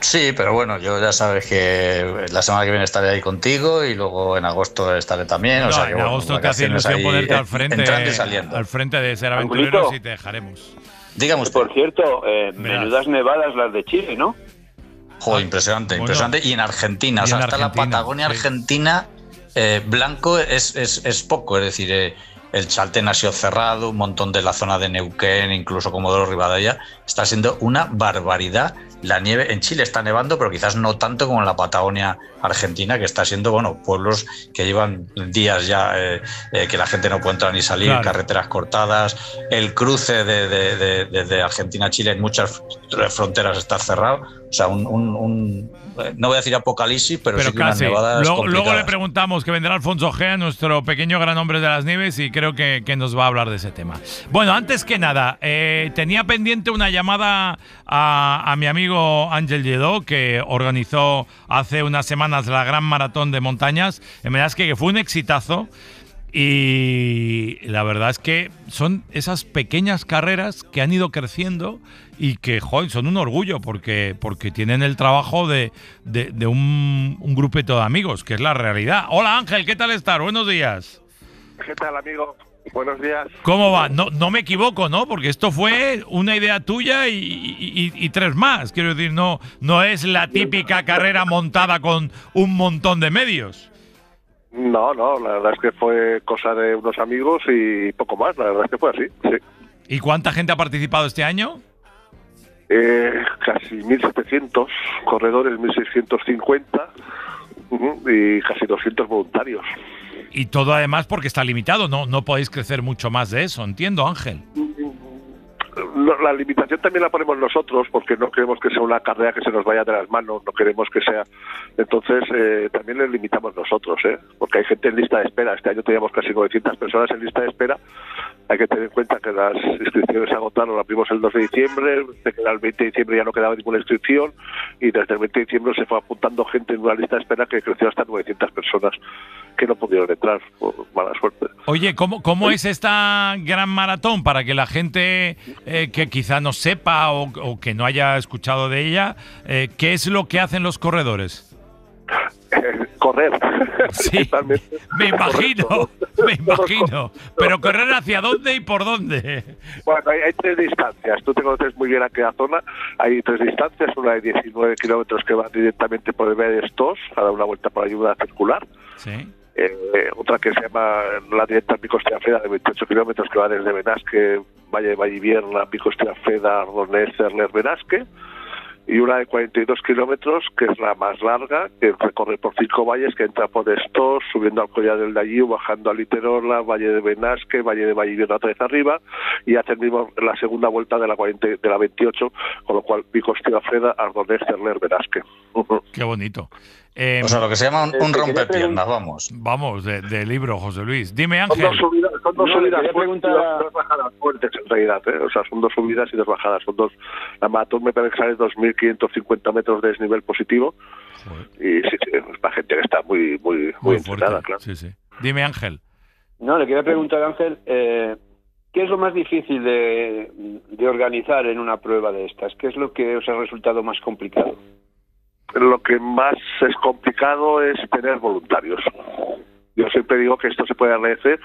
Sí, pero bueno, yo ya sabes que la semana que viene estaré ahí contigo y luego en agosto estaré también. No, o sea, en que, bueno, agosto te hace ilusión ponerte al frente, entrando y saliendo. Al frente de Ser Aventureros y te dejaremos. Digamos, por cierto, eh, menudas nevadas las de Chile, ¿no? Jo, impresionante, bueno, impresionante. Y en Argentina, y o sea, en hasta Argentina, la Patagonia sí. Argentina, eh, blanco es, es, es poco, es decir, eh, el Chaltén ha sido cerrado, un montón de la zona de Neuquén, incluso Comodoro Rivadavia, está siendo una barbaridad. La nieve en Chile está nevando, pero quizás no tanto como en la Patagonia argentina, que está siendo, bueno, pueblos que llevan días ya eh, eh, que la gente no puede entrar ni salir, claro. carreteras cortadas, el cruce de, de, de, de, de Argentina a Chile en muchas fronteras está cerrado. O sea, un, un, un no voy a decir apocalipsis, pero, pero sí que unas nevadas luego, complicadas. Luego le preguntamos, que vendrá Alfonso Gea, nuestro pequeño gran hombre de las nieves, y creo que, que nos va a hablar de ese tema. Bueno, antes que nada, eh, tenía pendiente una llamada a, a mi amigo Ángel Lledó, que organizó hace unas semanas la gran maratón de montañas en Benasque, que fue un exitazo. Y la verdad es que son esas pequeñas carreras que han ido creciendo y que, joder, son un orgullo porque, porque tienen el trabajo de, de, de un, un grupito de amigos, que es la realidad. Hola Ángel, ¿qué tal estás? Buenos días. ¿Qué tal, amigo? Buenos días. ¿Cómo va? No, no me equivoco, ¿no? Porque esto fue una idea tuya y, y, y, y tres más. Quiero decir, no, no es la típica carrera montada con un montón de medios. No, no, la verdad es que fue cosa de unos amigos y poco más, la verdad es que fue así, sí. ¿Y cuánta gente ha participado este año? Eh, casi mil setecientos corredores, mil seiscientos cincuenta y casi doscientos voluntarios. Y todo además porque está limitado, no, no podéis crecer mucho más de eso, entiendo, Ángel. La limitación también la ponemos nosotros porque no queremos que sea una carrera que se nos vaya de las manos, no queremos que sea... Entonces, eh, también le limitamos nosotros, ¿eh? Porque hay gente en lista de espera. Este año teníamos casi novecientas personas en lista de espera. Hay que tener en cuenta que las inscripciones se agotaron, abrimos el dos de diciembre, el veinte de diciembre ya no quedaba ninguna inscripción y desde el veinte de diciembre se fue apuntando gente en una lista de espera que creció hasta novecientas personas que no pudieron entrar, por mala suerte. Oye, ¿cómo, cómo es esta gran maratón? Para que la gente eh, que quizá no sepa o, o que no haya escuchado de ella, eh, ¿qué es lo que hacen los corredores? Correr. Sí, me imagino, correcto. me imagino. Pero correr hacia dónde y por dónde. Bueno, hay, hay tres distancias. Tú te conoces muy bien aquella zona. Hay tres distancias. Una de diecinueve kilómetros que va directamente por el Vía de Estos, a dar una vuelta por ayuda circular. Sí. Eh, otra que se llama la directa Pico Cestía Feda de veintiocho kilómetros que va desde Benasque, Valle de Vallivierna, Pico Cestía Feda, Ronés, Cerler, Benasque. Y una de cuarenta y dos kilómetros, que es la más larga, que recorre por cinco valles, que entra por Estos, subiendo al Collar del Dalliu, bajando a Literola, Valle de Benasque, Valle de Vallivierna otra vez arriba, y hace el mismo la segunda vuelta de la cuarenta, de la veintiocho, con lo cual Pico Cestía Feda, Ardonés, Cerler, Benasque. Qué bonito. Eh, o sea, lo que se llama un, un rompepiernas, vamos. Vamos, de, de libro, José Luis. Dime, Ángel. Son dos subidas, son dos no, subidas fuertes, a... dos bajadas fuertes en realidad, ¿eh? O sea, son dos subidas y dos bajadas. Son dos. La maratón me parece que sale dos mil quinientos cincuenta metros de desnivel positivo. Joder. Y sí, sí, es para gente que está muy, muy, muy entrenada, claro. Sí, sí. Dime, Ángel. No, le quería preguntar, Ángel, eh, ¿qué es lo más difícil de, de organizar en una prueba de estas? ¿Qué es lo que os ha resultado más complicado? Lo que más es complicado es tener voluntarios. Yo siempre digo que esto se puede hacer,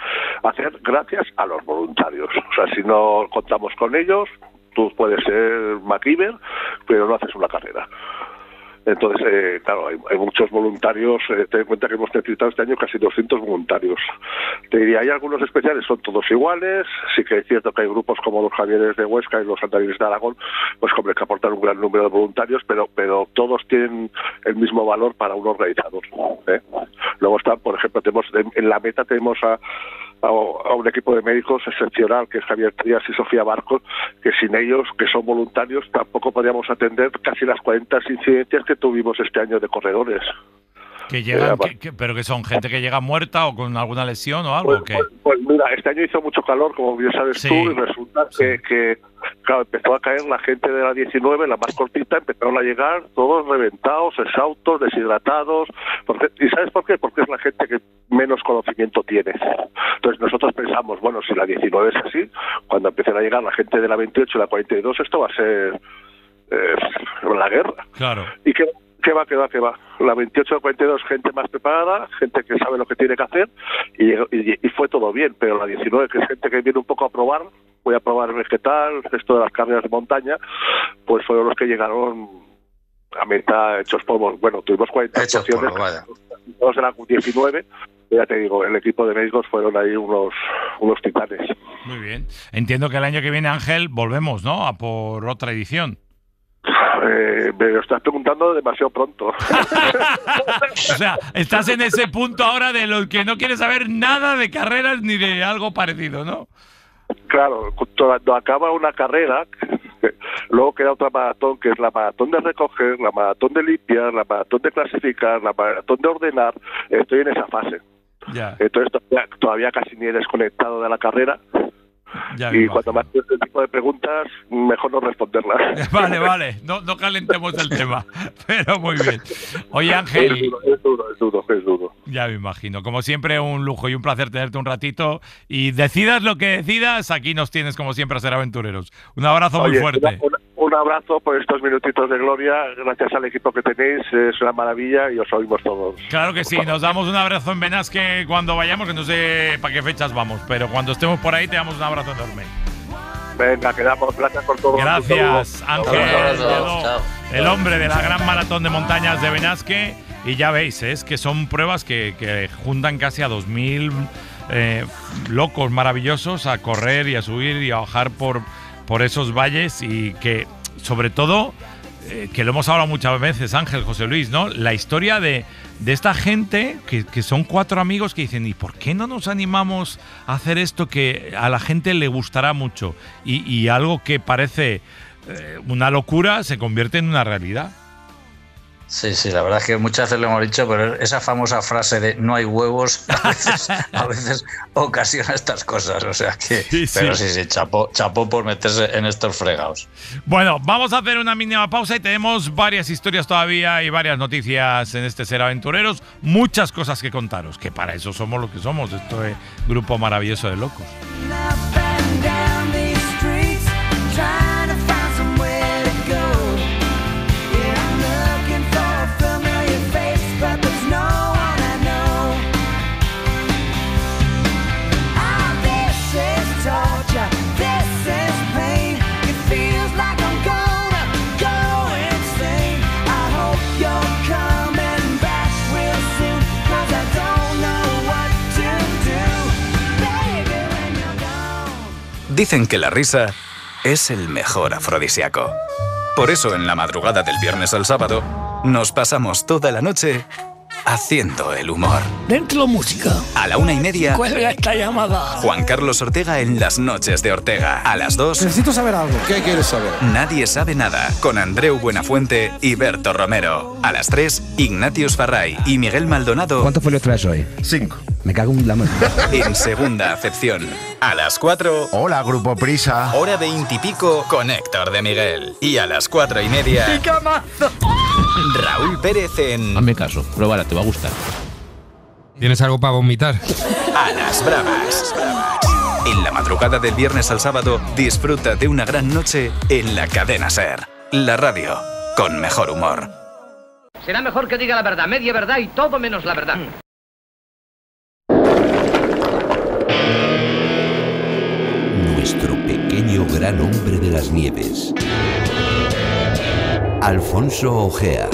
hacer gracias a los voluntarios. O sea, si no contamos con ellos, tú puedes ser MacGyver, pero no haces una carrera. Entonces, eh, claro, hay, hay muchos voluntarios. Eh, ten en cuenta que hemos necesitado este año casi doscientos voluntarios. Te diría, hay algunos especiales, son todos iguales. Sí que es cierto que hay grupos como los Javieres de Huesca y los Santiagues de Aragón, pues como que aportan un gran número de voluntarios, pero pero todos tienen el mismo valor para un organizador, ¿eh? Luego están, por ejemplo, tenemos en, en la meta tenemos a a un equipo de médicos excepcional que es Javier Trías y Sofía Barcos, que sin ellos, que son voluntarios, tampoco podríamos atender casi las cuarenta incidencias que tuvimos este año de corredores. Que llegan, eh, que, que, ¿Pero que son gente que llega muerta o con alguna lesión o algo? Pues, que... pues, pues mira, este año hizo mucho calor, como bien sabes sí, tú, y resulta sí. que, que claro, empezó a caer la gente de la diecinueve, la más cortita, empezaron a llegar todos reventados, exhaustos, deshidratados. Porque, ¿y sabes por qué? Porque es la gente que menos conocimiento tiene. Entonces nosotros pensamos, bueno, si la diecinueve es así, cuando empiecen a llegar la gente de la veintiocho y la cuarenta y dos, esto va a ser eh, la guerra. Claro. Y que... Que va, que va, que va. La veintiocho a cuarenta y dos, gente más preparada, gente que sabe lo que tiene que hacer, y, y, y fue todo bien, pero la diecinueve, que es gente que viene un poco a probar, voy a probar qué tal, esto de las carreras de montaña, pues fueron los que llegaron a meta hechos polvo. Bueno, tuvimos cuarenta hechos actuaciones, polvo, vaya. Dos eran diecinueve, ya te digo, el equipo de médicos fueron ahí unos, unos titanes. Muy bien. Entiendo que el año que viene, Ángel, volvemos, ¿no?, a por otra edición. Eh, me lo estás preguntando demasiado pronto. O sea, estás en ese punto ahora de los que no quieres saber nada de carreras ni de algo parecido, ¿no? Claro, cuando acaba una carrera, luego queda otra maratón, que es la maratón de recoger, la maratón de limpiar, la maratón de clasificar, la maratón de ordenar. Estoy en esa fase. Ya. Entonces todavía, todavía casi ni eres conectado de la carrera. Ya y cuando me hacen este tipo de preguntas, mejor no responderlas. Vale, vale, no, no calentemos el tema, pero muy bien. Oye, Ángel. Es duro, es duro, es duro, es duro. Ya me imagino. Como siempre, un lujo y un placer tenerte un ratito. Y decidas lo que decidas, aquí nos tienes como siempre a Ser Aventureros. Un abrazo. Oye, muy fuerte. Una, una... Un abrazo por estos minutitos de gloria. Gracias al equipo que tenéis. Es una maravilla y os oímos todos. Claro que sí. Nos damos un abrazo en Benasque cuando vayamos, que no sé para qué fechas vamos, pero cuando estemos por ahí te damos un abrazo enorme. Venga, quedamos. Gracias por todo. Gracias, Ángel. El hombre de la gran maratón de montañas de Benasque. Y ya veis, es que son pruebas que, que juntan casi a dos mil eh, locos maravillosos a correr y a subir y a bajar por... por esos valles y que, sobre todo, eh, que lo hemos hablado muchas veces, Ángel, José Luis, ¿no? La historia de, de esta gente, que, que son cuatro amigos que dicen, ¿y por qué no nos animamos a hacer esto que a la gente le gustará mucho? Y, y algo que parece eh, una locura se convierte en una realidad. Sí, sí, la verdad es que muchas veces lo hemos dicho, pero esa famosa frase de no hay huevos a veces, a veces ocasiona estas cosas, o sea que... Sí, pero sí, sí, sí chapó, chapó por meterse en estos fregados. Bueno, vamos a hacer una mínima pausa y tenemos varias historias todavía y varias noticias en este Ser Aventureros, muchas cosas que contaros, que para eso somos lo que somos, este grupo maravilloso de locos. Dicen que la risa es el mejor afrodisíaco. Por eso, en la madrugada del viernes al sábado, nos pasamos toda la noche haciendo el humor. Dentro música. A la una y media. Cuelga esta llamada. Juan Carlos Ortega en Las Noches de Ortega. A las dos. Necesito saber algo. ¿Qué quieres saber? Nadie sabe nada. Con Andreu Buenafuente y Berto Romero. A las tres, Ignatius Farray y Miguel Maldonado. ¿Cuántos folios traes hoy? Cinco. Me cago en la mano. En Segunda Acepción. A las cuatro. Hola, Grupo Prisa. Hora veintipico con Héctor de Miguel. Y a las cuatro y media. ¡Qué camazo! Raúl Pérez en... Hazme caso, pruébala, te va a gustar. ¿Tienes algo para vomitar? A las bravas. En la madrugada del viernes al sábado, disfruta de una gran noche en la Cadena SER. La radio, con mejor humor. Será mejor que diga la verdad, media verdad y todo menos la verdad. Nuestro pequeño gran hombre de las nieves. Alfonso Ojea.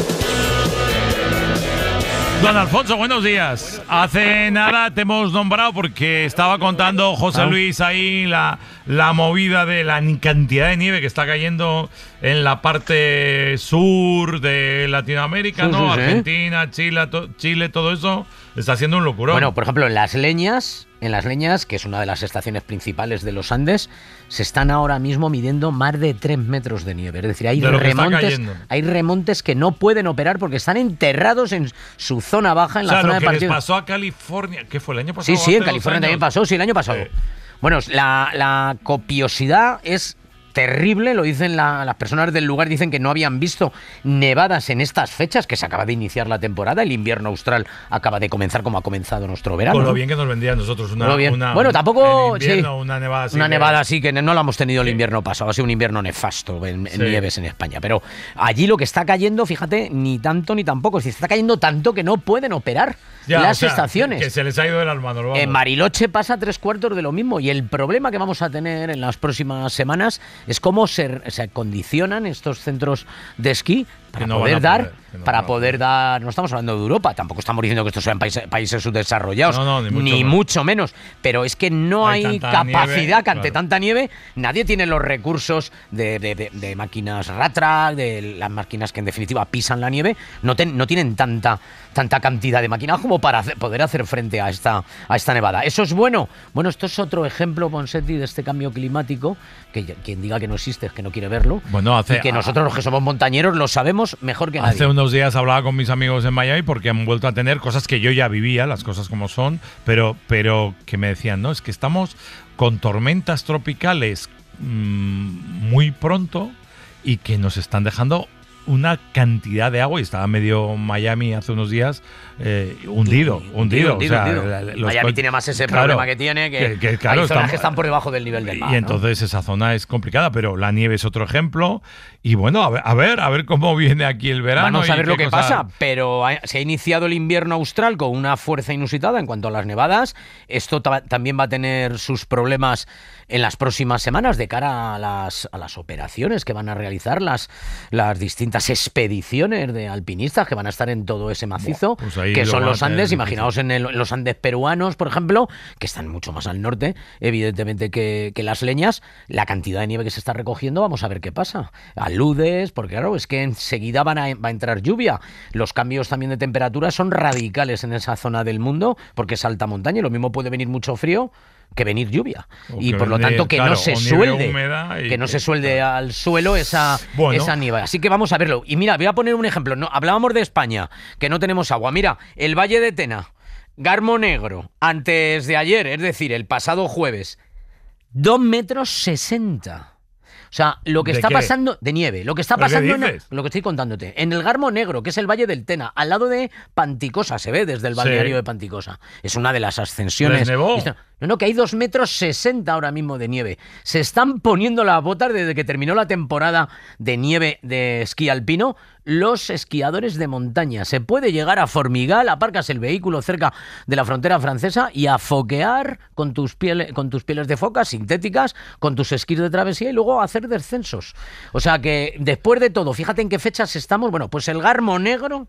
Don Alfonso, buenos días. Hace nada te hemos nombrado porque estaba contando José Luis ahí la, la movida de la cantidad de nieve que está cayendo en la parte sur de Latinoamérica, sí, ¿no? Sí, Argentina, sí. Chile, to, Chile, todo eso está siendo un locurón. Bueno, por ejemplo, en Las Leñas, en Las Leñas, que es una de las estaciones principales de los Andes, se están ahora mismo midiendo más de tres metros de nieve. Es decir, hay, de remontes, hay remontes que no pueden operar porque están enterrados en su zona baja, en o sea, la zona lo de que partido. Les pasó a California, ¿qué fue el año pasado? Sí, sí, en California también pasó, sí, el año pasado. Eh. Bueno, la, la copiosidad es terrible, lo dicen la, las personas del lugar, dicen que no habían visto nevadas en estas fechas, que se acaba de iniciar la temporada, el invierno austral acaba de comenzar como ha comenzado nuestro verano. Con lo bien que nos vendía a nosotros una, una, bueno, tampoco, invierno, sí, una nevada así. Una que... nevada así, que no la hemos tenido el invierno pasado, ha sido un invierno nefasto en, sí. en nieves en España, pero allí lo que está cayendo, fíjate, ni tanto ni tampoco, si está cayendo tanto que no pueden operar ya, las o sea, estaciones. Que se les ha ido del alma, ¿no? En Bariloche pasa tres cuartos de lo mismo y el problema que vamos a tener en las próximas semanas es cómo se, se condicionan estos centros de esquí para no poder dar, poder, no para poder dar... No estamos hablando de Europa, tampoco estamos diciendo que estos sean países, países subdesarrollados, no, no, ni, mucho, ni menos. mucho menos, pero es que no hay, hay capacidad nieve, que ante claro. tanta nieve nadie tiene los recursos de, de, de, de máquinas ratras, de las máquinas que en definitiva pisan la nieve, no, ten, no tienen tanta, tanta cantidad de máquinas como para hacer, poder hacer frente a esta, a esta nevada. ¿Eso es bueno? Bueno, esto es otro ejemplo, Ponsetti, de este cambio climático, que quien diga que no existe es que no quiere verlo, bueno, hace, y que nosotros ah, los que somos montañeros lo sabemos, conocemos mejor que nadie. Hace unos días hablaba con mis amigos en Miami porque han vuelto a tener cosas que yo ya vivía, las cosas como son, pero, pero que me decían, no, es que estamos con tormentas tropicales mmm, muy pronto y que nos están dejando una cantidad de agua, y estaba medio Miami hace unos días eh, hundido, hundido, hundido, hundido, o sea, hundido. Miami tiene más ese claro, problema que tiene, que, que, que claro, hay zonas están, que están por debajo del nivel del mar. Y entonces, ¿no?, esa zona es complicada, pero la nieve es otro ejemplo, y bueno, a ver, a ver, a ver cómo viene aquí el verano. Vamos a ver lo que cosa... pasa, pero ha, se ha iniciado el invierno austral con una fuerza inusitada en cuanto a las nevadas. Esto ta también va a tener sus problemas en las próximas semanas de cara a las, a las operaciones que van a realizar las, las distintas expediciones de alpinistas que van a estar en todo ese macizo, pues que son los Andes, imaginaos en, el, en los Andes peruanos, por ejemplo, que están mucho más al norte, evidentemente, que, que Las Leñas, la cantidad de nieve que se está recogiendo, vamos a ver qué pasa. Aludes, porque claro, es que enseguida van a, va a entrar lluvia. Los cambios también de temperatura son radicales en esa zona del mundo, porque es alta montaña y lo mismo puede venir mucho frío que venir lluvia, o y por venir, lo tanto que claro, no se suelde que, que no se suelde claro. al suelo esa, bueno. esa nieve, así que vamos a verlo. Y mira, voy a poner un ejemplo, no, hablábamos de España, que no tenemos agua. Mira, el Valle de Tena, Garmo Negro, antes de ayer, es decir, el pasado jueves, dos metros sesenta. O sea, lo que está qué? pasando... De nieve. Lo que está pasando... En, lo que estoy contándote. En el Garmo Negro, que es el Valle del Tena, al lado de Panticosa, se ve desde el balneario sí. de Panticosa. Es una de las ascensiones. Nevó. No, no, que hay dos metros sesenta ahora mismo de nieve. Se están poniendo las botas desde que terminó la temporada de nieve de esquí alpino. Los esquiadores de montaña. Se puede llegar a Formigal, aparcas el vehículo cerca de la frontera francesa y a foquear con tus, piel, con tus pieles de foca sintéticas, con tus esquís de travesía y luego hacer descensos. O sea que después de todo, fíjate en qué fechas estamos. Bueno, pues el Garmo Negro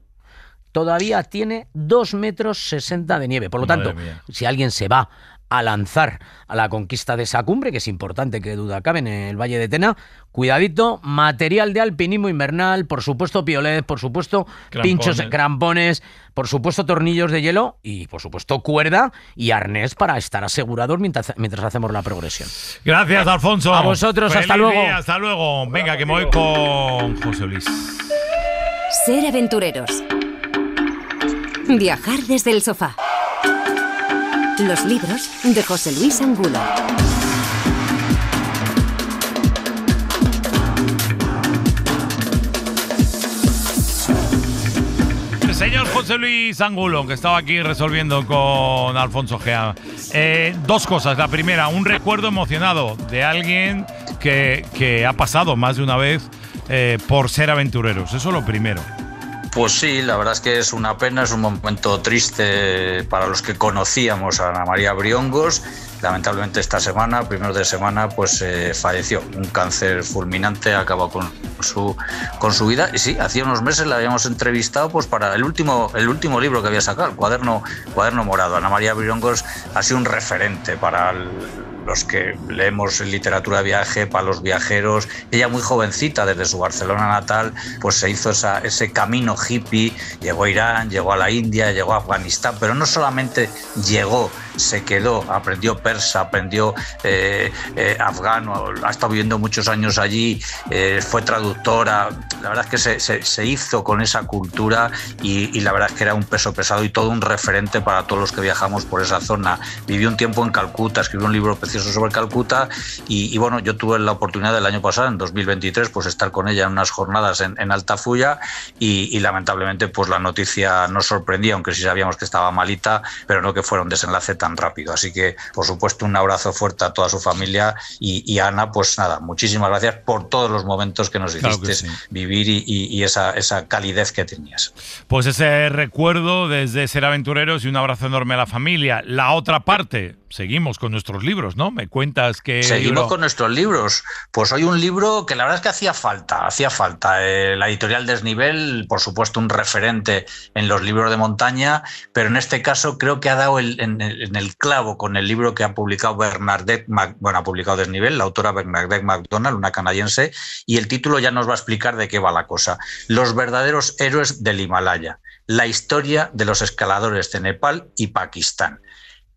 todavía tiene dos metros sesenta de nieve. Por lo tanto, si alguien se va a lanzar a la conquista de esa cumbre, que es importante, que duda cabe, en el Valle de Tena, cuidadito, material de alpinismo invernal, por supuesto piolets, por supuesto crampones. pinchos, crampones, por supuesto tornillos de hielo y por supuesto cuerda y arnés para estar asegurados mientras, mientras hacemos la progresión. Gracias, Alfonso. A vosotros, Feliz hasta luego. Día, hasta luego. Venga, que me voy con José Luis. Ser aventureros. Viajar desde el sofá. Los libros de José Luis Angulo. El señor José Luis Angulo, que estaba aquí resolviendo con Alfonso Gea. Eh, dos cosas. La primera, un recuerdo emocionado de alguien que, que ha pasado más de una vez eh, por ser aventureros. Eso es lo primero. Pues sí, la verdad es que es una pena, es un momento triste para los que conocíamos a Ana María Briongos. Lamentablemente esta semana, primero de semana, pues eh, falleció. Un cáncer fulminante, acabó con su, con su vida. Y sí, hacía unos meses la habíamos entrevistado pues para el último, el último libro que había sacado, el Cuaderno, Cuaderno Morado. Ana María Briongos ha sido un referente para el... los que leemos literatura de viaje, para los viajeros. Ella muy jovencita, desde su Barcelona natal, pues se hizo esa, ese camino hippie, llegó a Irán, llegó a la India, llegó a Afganistán, pero no solamente llegó, se quedó, aprendió persa, aprendió eh, eh, afgano, ha estado viviendo muchos años allí, eh, fue traductora. La verdad es que se, se, se hizo con esa cultura y, y la verdad es que era un peso pesado y todo un referente para todos los que viajamos por esa zona. Vivió un tiempo en Calcuta, escribió un libro precioso sobre Calcuta y, y bueno, yo tuve la oportunidad del año pasado, en dos mil veintitrés, pues estar con ella en unas jornadas en, en Altafulla y, y lamentablemente pues la noticia nos sorprendía, aunque sí sabíamos que estaba malita, pero no que fuera un desenlace tan rápido. Así que, por supuesto, un abrazo fuerte a toda su familia y, y Ana, pues nada, muchísimas gracias por todos los momentos que nos hiciste claro que sí. vivir y, y, y esa, esa calidez que tenías. Pues ese recuerdo desde Ser Aventureros y un abrazo enorme a la familia. La otra parte, seguimos con nuestros libros, ¿no? Me cuentas que... Seguimos libro... con nuestros libros. Pues hoy un libro que la verdad es que hacía falta, hacía falta. Eh, la editorial Desnivel, por supuesto, un referente en los libros de montaña, pero en este caso creo que ha dado el, en, en el clavo con el libro que ha publicado Bernadette, Mac... bueno, ha publicado Desnivel, la autora Bernadette MacDonald, una canadiense, y el título ya nos va a explicar de qué va la cosa. Los verdaderos héroes del Himalaya, la historia de los escaladores de Nepal y Pakistán.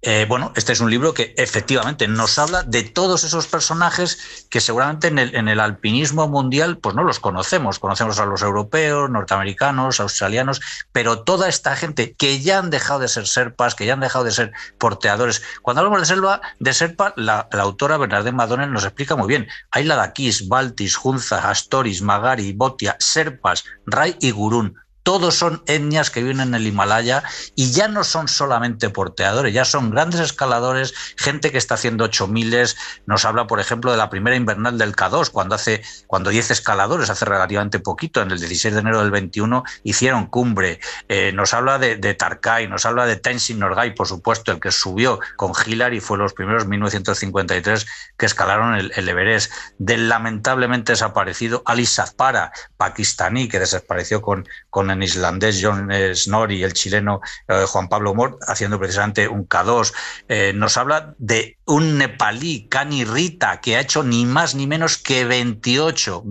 Eh, bueno, este es un libro que efectivamente nos habla de todos esos personajes que seguramente en el, en el alpinismo mundial pues no los conocemos. Conocemos a los europeos, norteamericanos, australianos, pero toda esta gente que ya han dejado de ser serpas, que ya han dejado de ser porteadores. Cuando hablamos de selva, de serpa, la, la autora Bernadette Madonell nos explica muy bien. Hay ladakís, baltis, junzas, astoris, magari, botia, serpas, rai y gurún. Todos son etnias que viven en el Himalaya y ya no son solamente porteadores, ya son grandes escaladores, gente que está haciendo ocho miles. Nos habla, por ejemplo, de la primera invernal del K dos, cuando hace cuando diez escaladores, hace relativamente poquito, en el dieciséis de enero del veintiuno, hicieron cumbre. Eh, nos habla de, de Tarkai, nos habla de Tenzin Norgay, por supuesto, el que subió con Hillary, fue los primeros mil novecientos cincuenta y tres que escalaron el, el Everest. Del lamentablemente desaparecido Ali Sapara, pakistaní, que desapareció con, con el islandés John Snorri y el chileno eh, Juan Pablo Mort, haciendo precisamente un K dos. Eh, nos habla de un nepalí, Kani Rita, que ha hecho ni más ni menos que veintiocho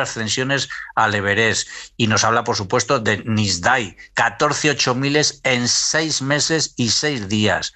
ascensiones al Everest. Y nos habla, por supuesto, de Nisdai, catorce ocho miles en seis meses y seis días.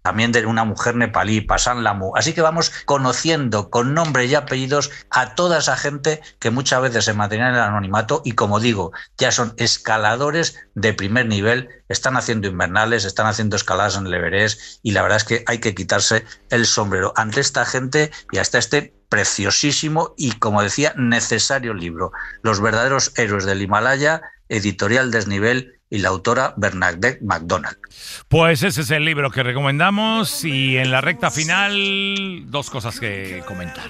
También de una mujer nepalí, Pasan Lamu. Así que vamos conociendo con nombre y apellidos a toda esa gente que muchas veces se mantiene en el anonimato y, como digo, ya son escaladores de primer nivel, están haciendo invernales, están haciendo escaladas en el Everest, y la verdad es que hay que quitarse el sombrero ante esta gente y hasta este preciosísimo y, como decía, necesario libro. Los verdaderos héroes del Himalaya, editorial Desnivel, y la autora Bernadette Madonell. Pues ese es el libro que recomendamos, y en la recta final dos cosas que comentar.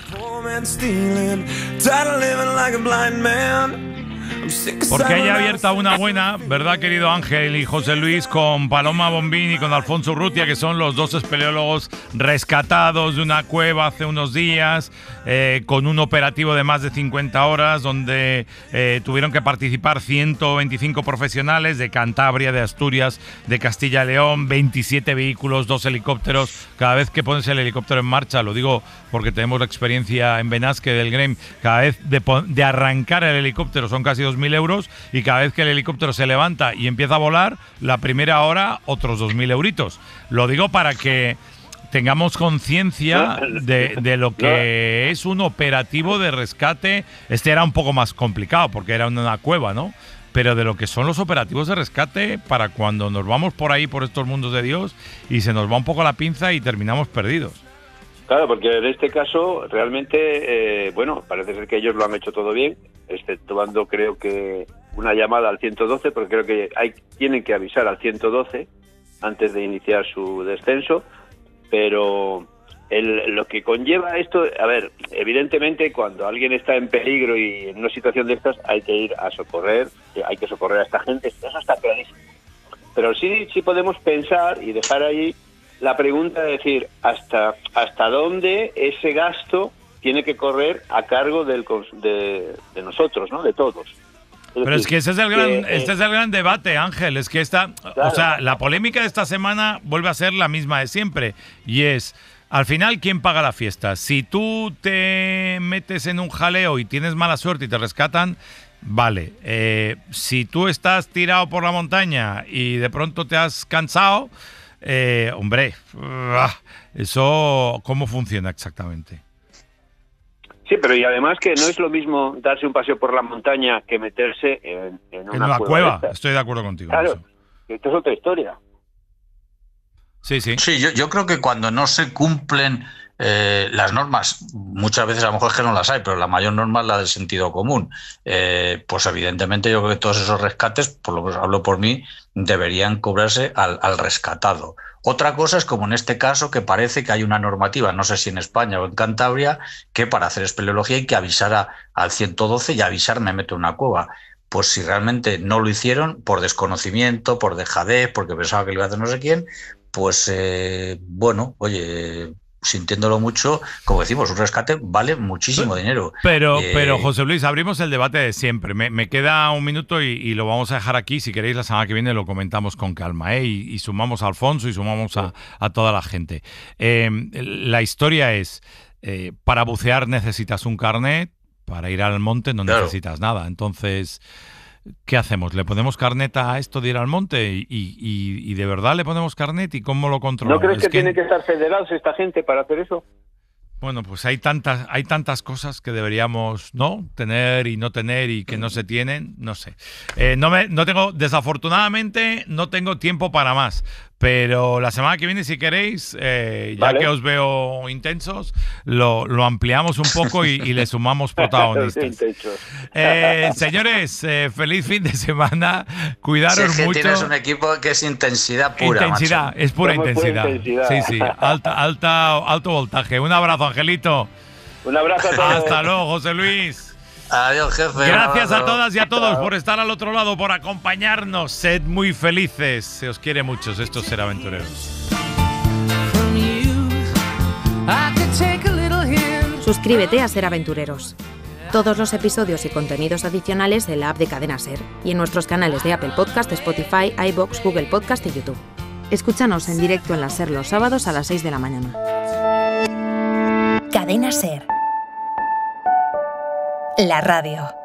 Porque hay abierta una buena, ¿verdad, querido Ángel y José Luis? Con Paloma Bombín y con Alfonso Urrutia, que son los dos espeleólogos rescatados de una cueva hace unos días, eh, con un operativo de más de cincuenta horas, donde eh, tuvieron que participar ciento veinticinco profesionales de Cantabria, de Asturias, de Castilla y León, veintisiete vehículos, dos helicópteros. Cada vez que pones el helicóptero en marcha, lo digo porque tenemos la experiencia en Benasque del Grem, cada vez de, de arrancar el helicóptero son casi dos mil euros, y cada vez que el helicóptero se levanta y empieza a volar, la primera hora otros dos mil euritos. Lo digo para que tengamos conciencia de, de lo que es un operativo de rescate. Este era un poco más complicado porque era una cueva, ¿no? Pero de lo que son los operativos de rescate para cuando nos vamos por ahí, por estos mundos de Dios, y se nos va un poco la pinza y terminamos perdidos. Claro, porque en este caso realmente, eh, bueno, parece ser que ellos lo han hecho todo bien, exceptuando creo que una llamada al ciento doce, porque creo que hay, tienen que avisar al ciento doce antes de iniciar su descenso, pero el, lo que conlleva esto, a ver, evidentemente cuando alguien está en peligro y en una situación de estas hay que ir a socorrer, hay que socorrer a esta gente, eso está clarísimo. Pero sí, sí podemos pensar y dejar ahí la pregunta de decir hasta hasta dónde ese gasto tiene que correr a cargo del, de, de nosotros, ¿no? De todos. Es Pero decir, es que ese es el gran, que, este eh, es el gran debate, Ángel. Es que esta, claro, o sea, la polémica de esta semana vuelve a ser la misma de siempre, y es al final quién paga la fiesta. Si tú te metes en un jaleo y tienes mala suerte y te rescatan, vale. Eh, si tú estás tirado por la montaña y de pronto te has cansado. Eh, hombre, eso, ¿cómo funciona exactamente? Sí, pero y además que no es lo mismo darse un paseo por la montaña que meterse en, en una, una cueva. Estoy de acuerdo contigo. Claro, con eso. Esto es otra historia. Sí, sí. Sí, yo, yo creo que cuando no se cumplen Eh, las normas, muchas veces a lo mejor es que no las hay, pero la mayor norma es la del sentido común. Eh, pues evidentemente yo creo que todos esos rescates, por lo que hablo por mí, deberían cobrarse al, al rescatado. Otra cosa es como en este caso, que parece que hay una normativa, no sé si en España o en Cantabria, que para hacer espeleología hay que avisar a, al ciento doce y avisar me meto en una cueva. Pues si realmente no lo hicieron por desconocimiento, por dejadez, porque pensaba que lo iba a hacer no sé quién, pues eh, bueno, oye... sintiéndolo mucho, como decimos, un rescate vale muchísimo dinero. Pero, eh... pero José Luis, abrimos el debate de siempre. Me, me queda un minuto y, y lo vamos a dejar aquí. Si queréis, la semana que viene lo comentamos con calma, ¿eh? Y, y sumamos a Alfonso y sumamos a, a toda la gente. Eh, la historia es, eh, para bucear necesitas un carnet, para ir al monte no necesitas nada. Entonces... ¿qué hacemos? ¿Le ponemos carnet a esto de ir al monte? ¿Y, y, y de verdad le ponemos carnet? ¿Y cómo lo controlamos? ¿No crees que, que tienen que estar federados esta gente para hacer eso? Bueno, pues hay tantas, hay tantas cosas que deberíamos, ¿no?, tener y no tener y que no se tienen, no sé. Eh, no me, no tengo, desafortunadamente, no tengo tiempo para más. Pero la semana que viene, si queréis, eh, ya vale. que os veo intensos, lo, lo ampliamos un poco y, y le sumamos protagonistas. Eh, señores, eh, feliz fin de semana. Cuidaros sí, es que mucho. Tienes un equipo que es intensidad pura. Intensidad, macho. es pura intensidad. pura intensidad. Sí, sí, alta, alta, alto voltaje. Un abrazo, Angelito. Un abrazo a todos. Hasta luego, José Luis. Adiós, jefe. Gracias a todas y a todos por estar al otro lado, por acompañarnos. Sed muy felices. Se os quiere mucho. Esto es Ser Aventureros. Suscríbete a Ser Aventureros. Todos los episodios y contenidos adicionales de la app de Cadena SER y en nuestros canales de Apple Podcast, Spotify, iVoox, Google Podcast y YouTube. Escúchanos en directo en la SER los sábados a las seis de la mañana. Cadena SER. La radio.